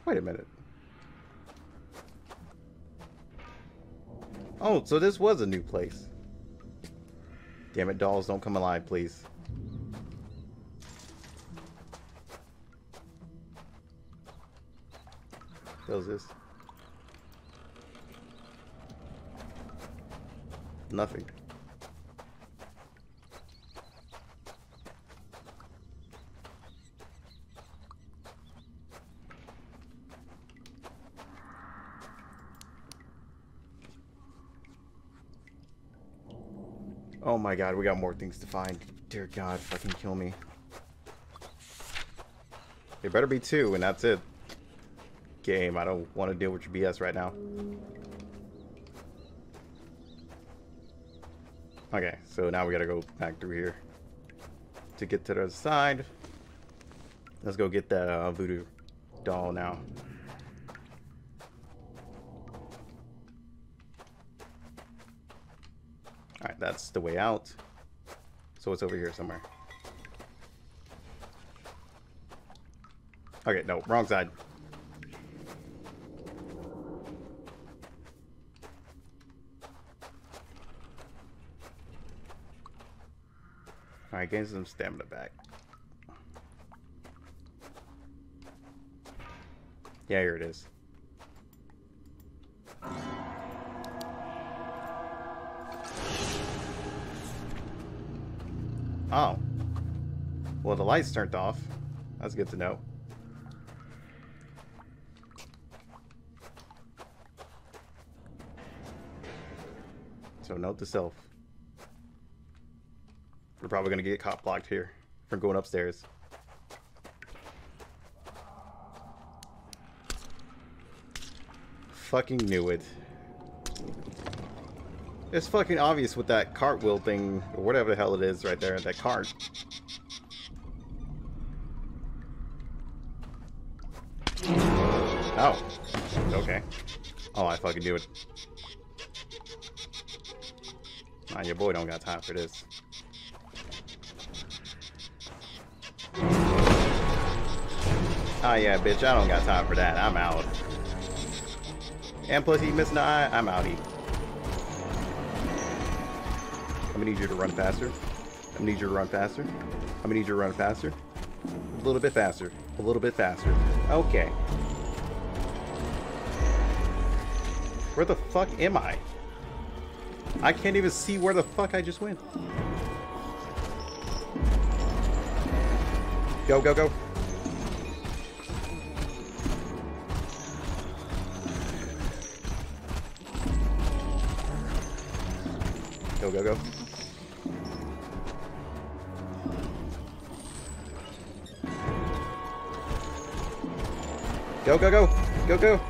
Wait a minute. Oh, so this was a new place. Damn it, dolls, don't come alive, please. What was this? Nothing. Oh my god, we got more things to find. Dear god, fucking kill me. It better be two, and that's it. Game, I don't want to deal with your BS right now. Okay, so now we gotta go back through here to get to the other side. Let's go get that voodoo doll now. Alright, that's the way out. So it's over here somewhere. Okay, no, wrong side. Alright, gain some stamina back. Yeah, here it is. Oh. Well, the lights turned off. That's good to know. So, note to self. We're probably going to get cop blocked here from going upstairs. Fucking knew it. It's fucking obvious with that cartwheel thing, or whatever the hell it is right there, that cart. Oh. Okay. Oh, I fucking knew it. Nah, your boy don't got time for this. Oh yeah, bitch, I don't got time for that. I'm out. And plus he missed an eye, I'm outie. I'm gonna need you to run faster. I'm gonna need you to run faster. I'm gonna need you to run faster. A little bit faster. A little bit faster. Okay. Where the fuck am I? I can't even see where the fuck I just went. Go, go, go. Go, go, go. Go, go, go. Go, go.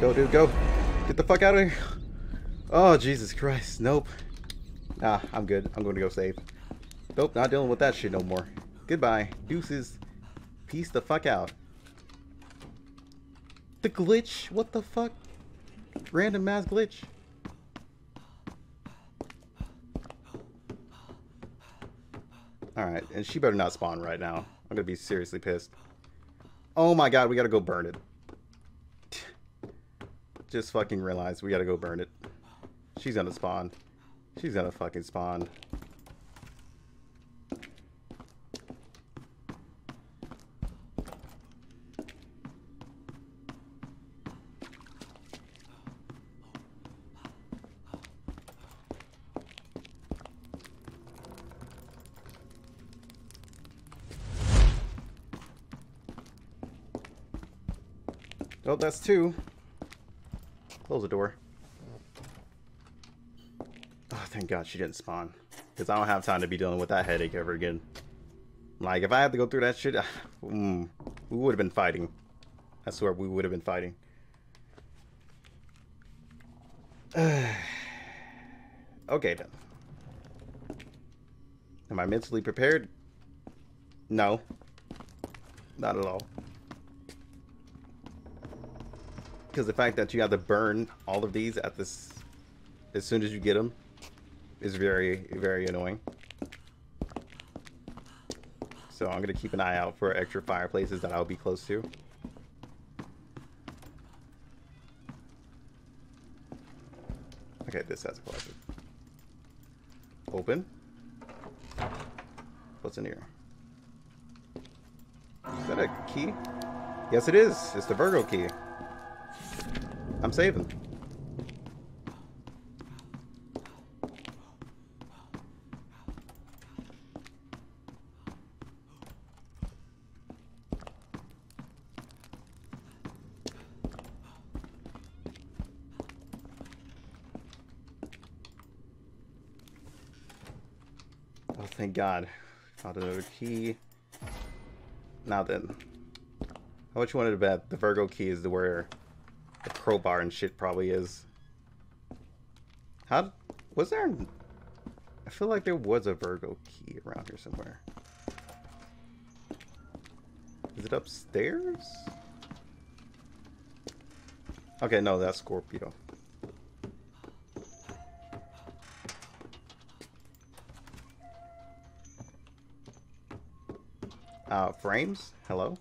Go, dude, go. Get the fuck out of here. Oh, Jesus Christ. Nope. Nah, I'm good. I'm going to go save. Nope, not dealing with that shit no more. Goodbye. Deuces. Peace the fuck out. The glitch? What the fuck? Random ass glitch. Alright, and she better not spawn right now. I'm gonna be seriously pissed. Oh my god, we gotta go burn it. Just fucking realized we gotta go burn it. She's gonna spawn. She's gonna fucking spawn. Oh, that's two. Close the door. Oh, thank God she didn't spawn. Because I don't have time to be dealing with that headache ever again. Like, if I had to go through that shit, we would have been fighting. I swear, we would have been fighting. Okay, then. Am I mentally prepared? No. Not at all. Because the fact that you have to burn all of these at this as soon as you get them is very, very annoying. So I'm gonna keep an eye out for extra fireplaces that I'll be close to. Okay, this has a closet. Open. What's in here? Is that a key? Yes, it is. It's the Virgo key. I'm saving. Oh, thank God. Found another key. Now then. How much you wanted to bet the Virgo key is where the crowbar and shit probably is? How? Was there? I feel like there was a Virgo key around here somewhere. Is it upstairs? Okay, no, that's Scorpio. Frames? Hello?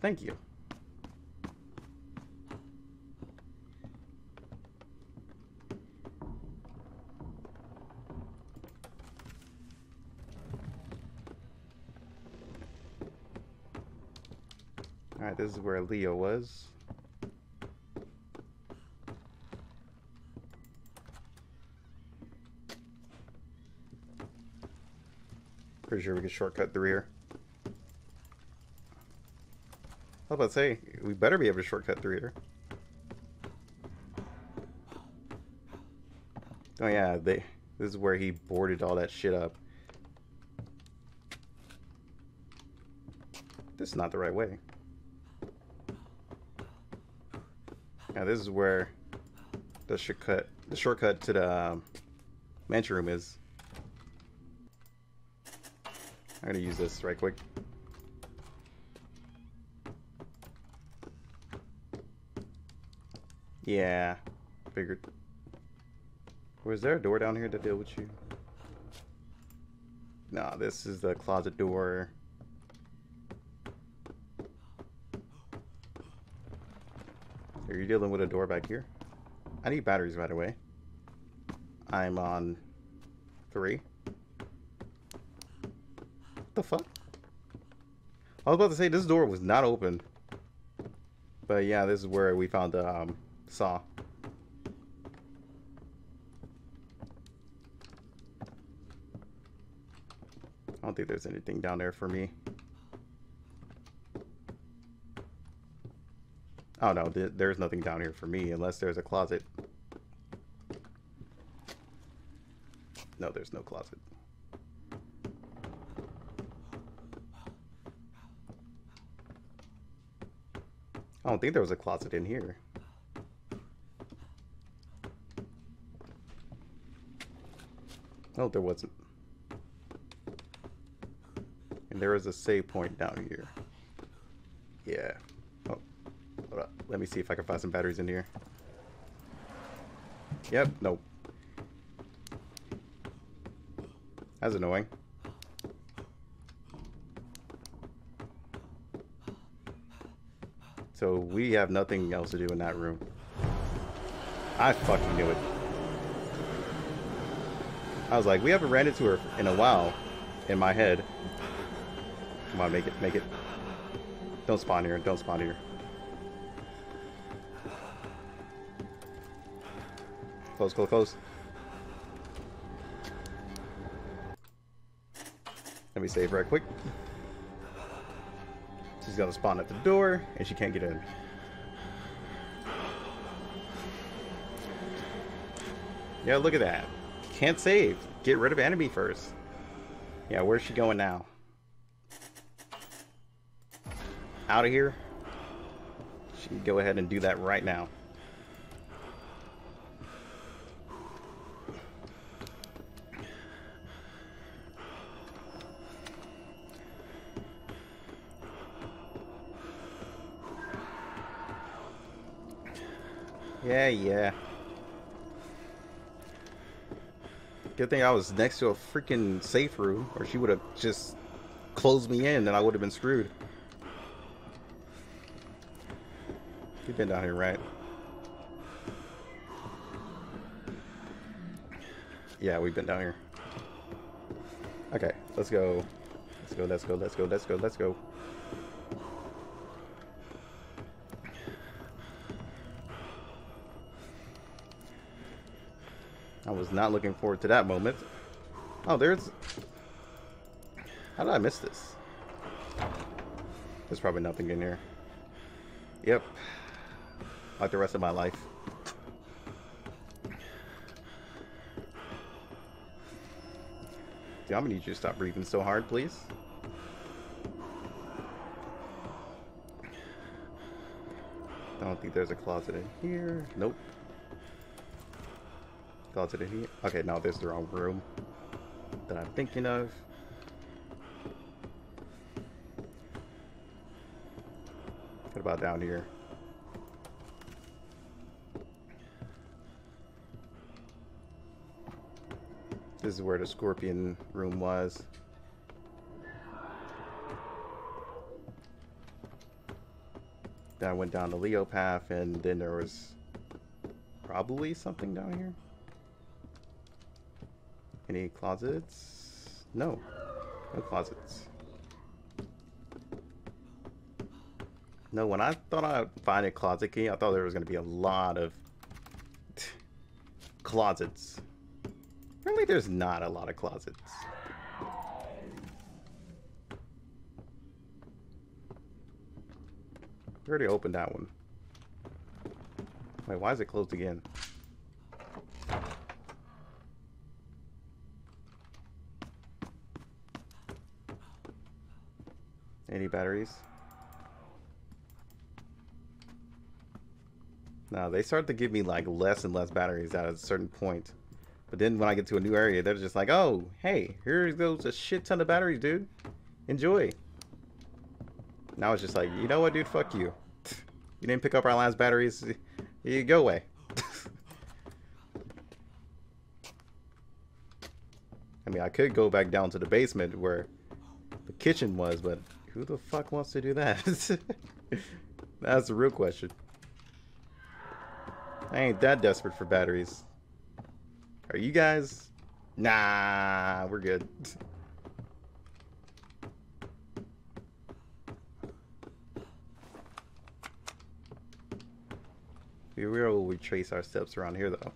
Thank you. Alright, this is where Leo was. Pretty sure we can shortcut through here. I was about to say, we better be able to shortcut through here. Oh yeah, this is where he boarded all that shit up. This is not the right way. Now this is where the shortcut to the mansion room is. I'm gonna use this right quick. Yeah, figured. Was there a door down here to deal with you? No, this is the closet door. Are you dealing with a door back here? I need batteries, by the way. I'm on 3. What the fuck? I was about to say, this door was not open. But yeah, this is where we found the saw. I don't think there's anything down there for me. Oh no, there's nothing down here for me unless there's a closet. No, there's no closet. I don't think there was a closet in here. No, there wasn't. And there is a save point down here. Yeah. Oh, hold up. Let me see if I can find some batteries in here. Yep. Nope. That's annoying. So we have nothing else to do in that room. I fucking knew it. I was like, we haven't ran into her in a while, in my head. Come on, make it, make it. Don't spawn here, don't spawn here. Close, close, close. Let me save right quick. She's gonna spawn at the door, and she can't get in. Yeah, look at that. Can't save. Get rid of enemy first. Yeah, where's she going now? Out of here? She can go ahead and do that right now. Yeah, yeah. Good thing I was next to a freaking safe room, or she would have just closed me in and I would have been screwed. You've been down here, right? Yeah, we've been down here. Okay, let's go. Let's go, let's go, let's go, let's go, let's go. I was not looking forward to that moment. Oh, there's... How did I miss this? There's probably nothing in here. Yep. Like the rest of my life. Dude, I'm gonna need you to stop breathing so hard, please. I don't think there's a closet in here. Nope. Closet in here. Okay, no, there's the wrong room that I'm thinking of. What about down here? This is where the scorpion room was. Then I went down the Leo path, and then there was probably something down here. Any closets? No. No closets. No, when I thought I'd find a closet key, I thought there was going to be a lot of closets. Really, there's not a lot of closets. We already opened that one. Wait, why is it closed again? Any batteries? No, they start to give me like less and less batteries at a certain point. But then when I get to a new area, they're just like, oh, hey, here goes a shit ton of batteries, dude. Enjoy. Now it's just like, you know what, dude, fuck you. You didn't pick up our last batteries. You go away. I mean, I could go back down to the basement where the kitchen was, but who the fuck wants to do that? That's the real question. I ain't that desperate for batteries. Are you guys? Nah, we're good. We will retrace our steps around here, though.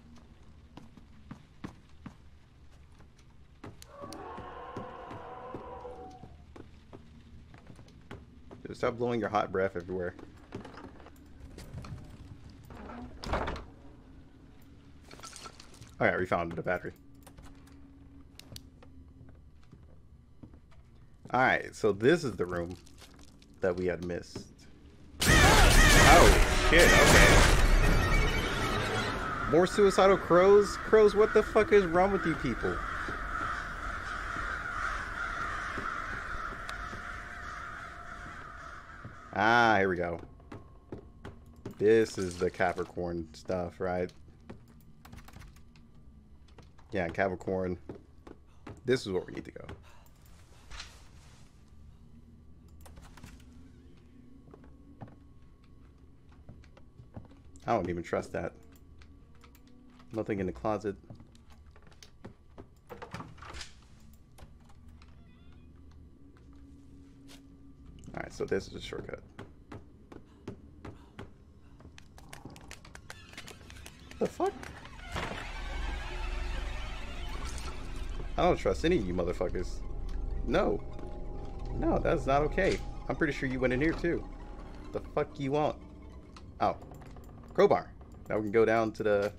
Just stop blowing your hot breath everywhere. All right, we found the battery. All right, so this is the room that we had missed. Oh, shit, okay. More suicidal crows? Crows, what the fuck is wrong with you people? Ah, here we go. This is the Capricorn stuff, right? Yeah, Capricorn. This is where we need to go. I don't even trust that. Nothing in the closet. Alright, so this is a shortcut. The fuck? I don't trust any of you motherfuckers. No. No, that's not okay. I'm pretty sure you went in here too. The fuck you want? Oh. Crowbar. Now we can go down to the...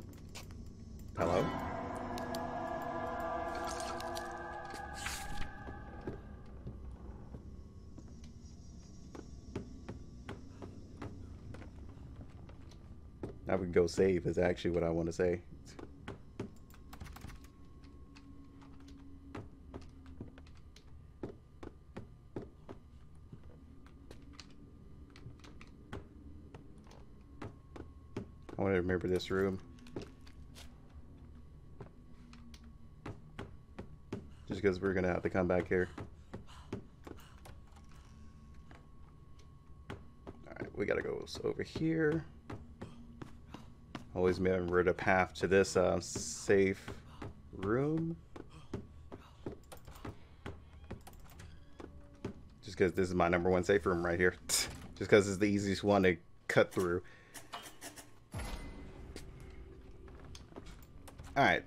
Hello? Now we can go save is actually what I want to say. Remember this room. Just because we're gonna have to come back here. Alright, we gotta go over here. Always remember the path to this safe room. Just because this is my number one safe room right here. Just because it's the easiest one to cut through. Alright.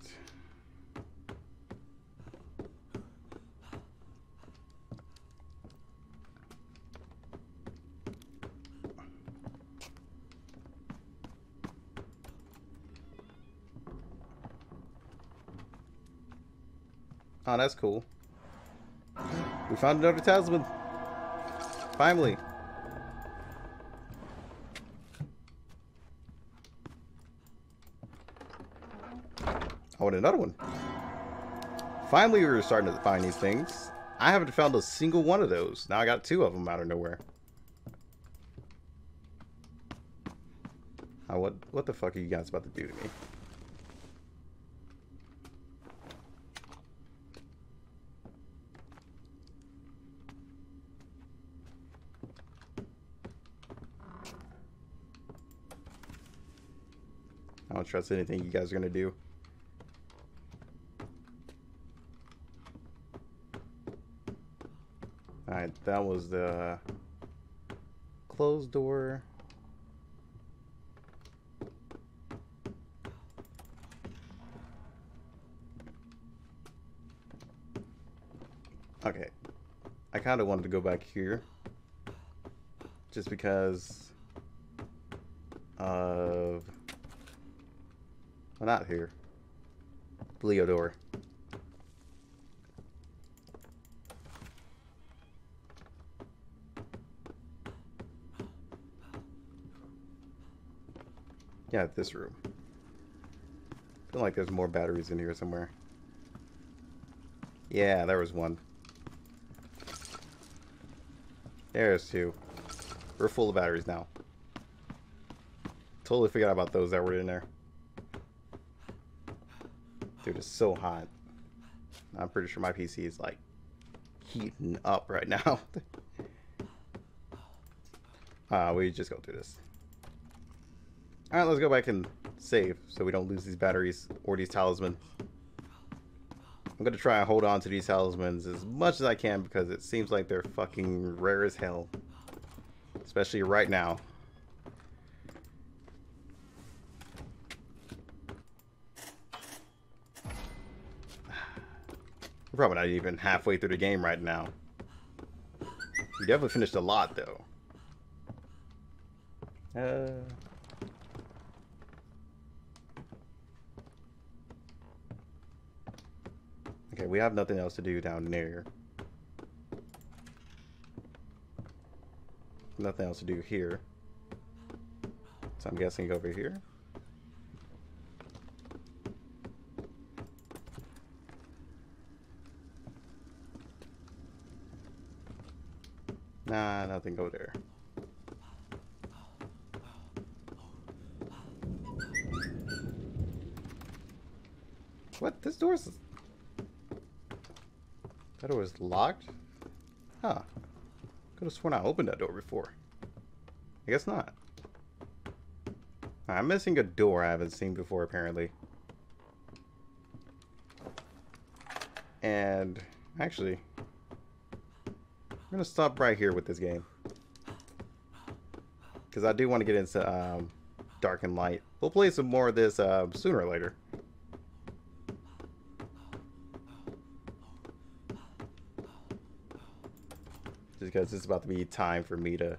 Oh, that's cool. We found another talisman. Finally. I want another one. Finally, we were starting to find these things. I haven't found a single one of those. Now I got two of them out of nowhere. Oh, what the fuck are you guys about to do to me? I don't trust anything you guys are gonna do. Alright, that was the closed door. Okay. I kind of wanted to go back here. Just because of... well, not here. Leo door. Yeah, this room. I feel like there's more batteries in here somewhere. Yeah, there was one. There's two. We're full of batteries now. Totally forgot about those that were in there. Dude, it's so hot. I'm pretty sure my PC is like heating up right now. We just go through this. Alright, let's go back and save so we don't lose these batteries or these talismans. I'm going to try and hold on to these talismans as much as I can because it seems like they're fucking rare as hell. Especially right now. We're probably not even halfway through the game right now. We definitely finished a lot though. Okay, we have nothing else to do down there. Nothing else to do here. So I'm guessing over here. Nah, nothing over there. What? This door's... that door was locked? Huh. Could have sworn I opened that door before. I guess not. I'm missing a door I haven't seen before, apparently. And actually, I'm going to stop right here with this game. Because I do want to get into Dark and Light. We'll play some more of this sooner or later. Because it's about to be time for me to...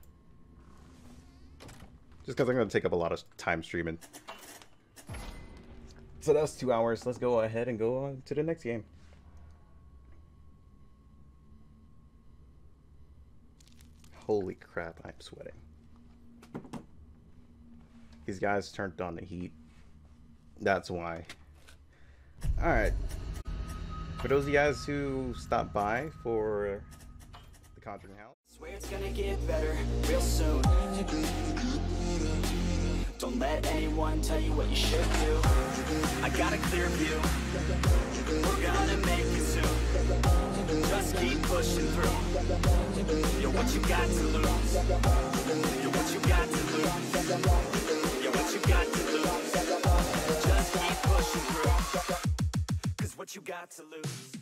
just because I'm going to take up a lot of time streaming. So that's 2 hours. Let's go ahead and go on to the next game. Holy crap, I'm sweating. These guys turned on the heat. That's why. Alright. For those of you guys who stopped by for... the Conjuring House. Swear it's gonna get better real soon. Don't let anyone tell you what you should do. I got a clear view. We're gonna make it soon. Just keep pushing through. You're what you got to lose. You're what you got to lose. You're what you got to lose. Just keep pushing through. what you got to lose.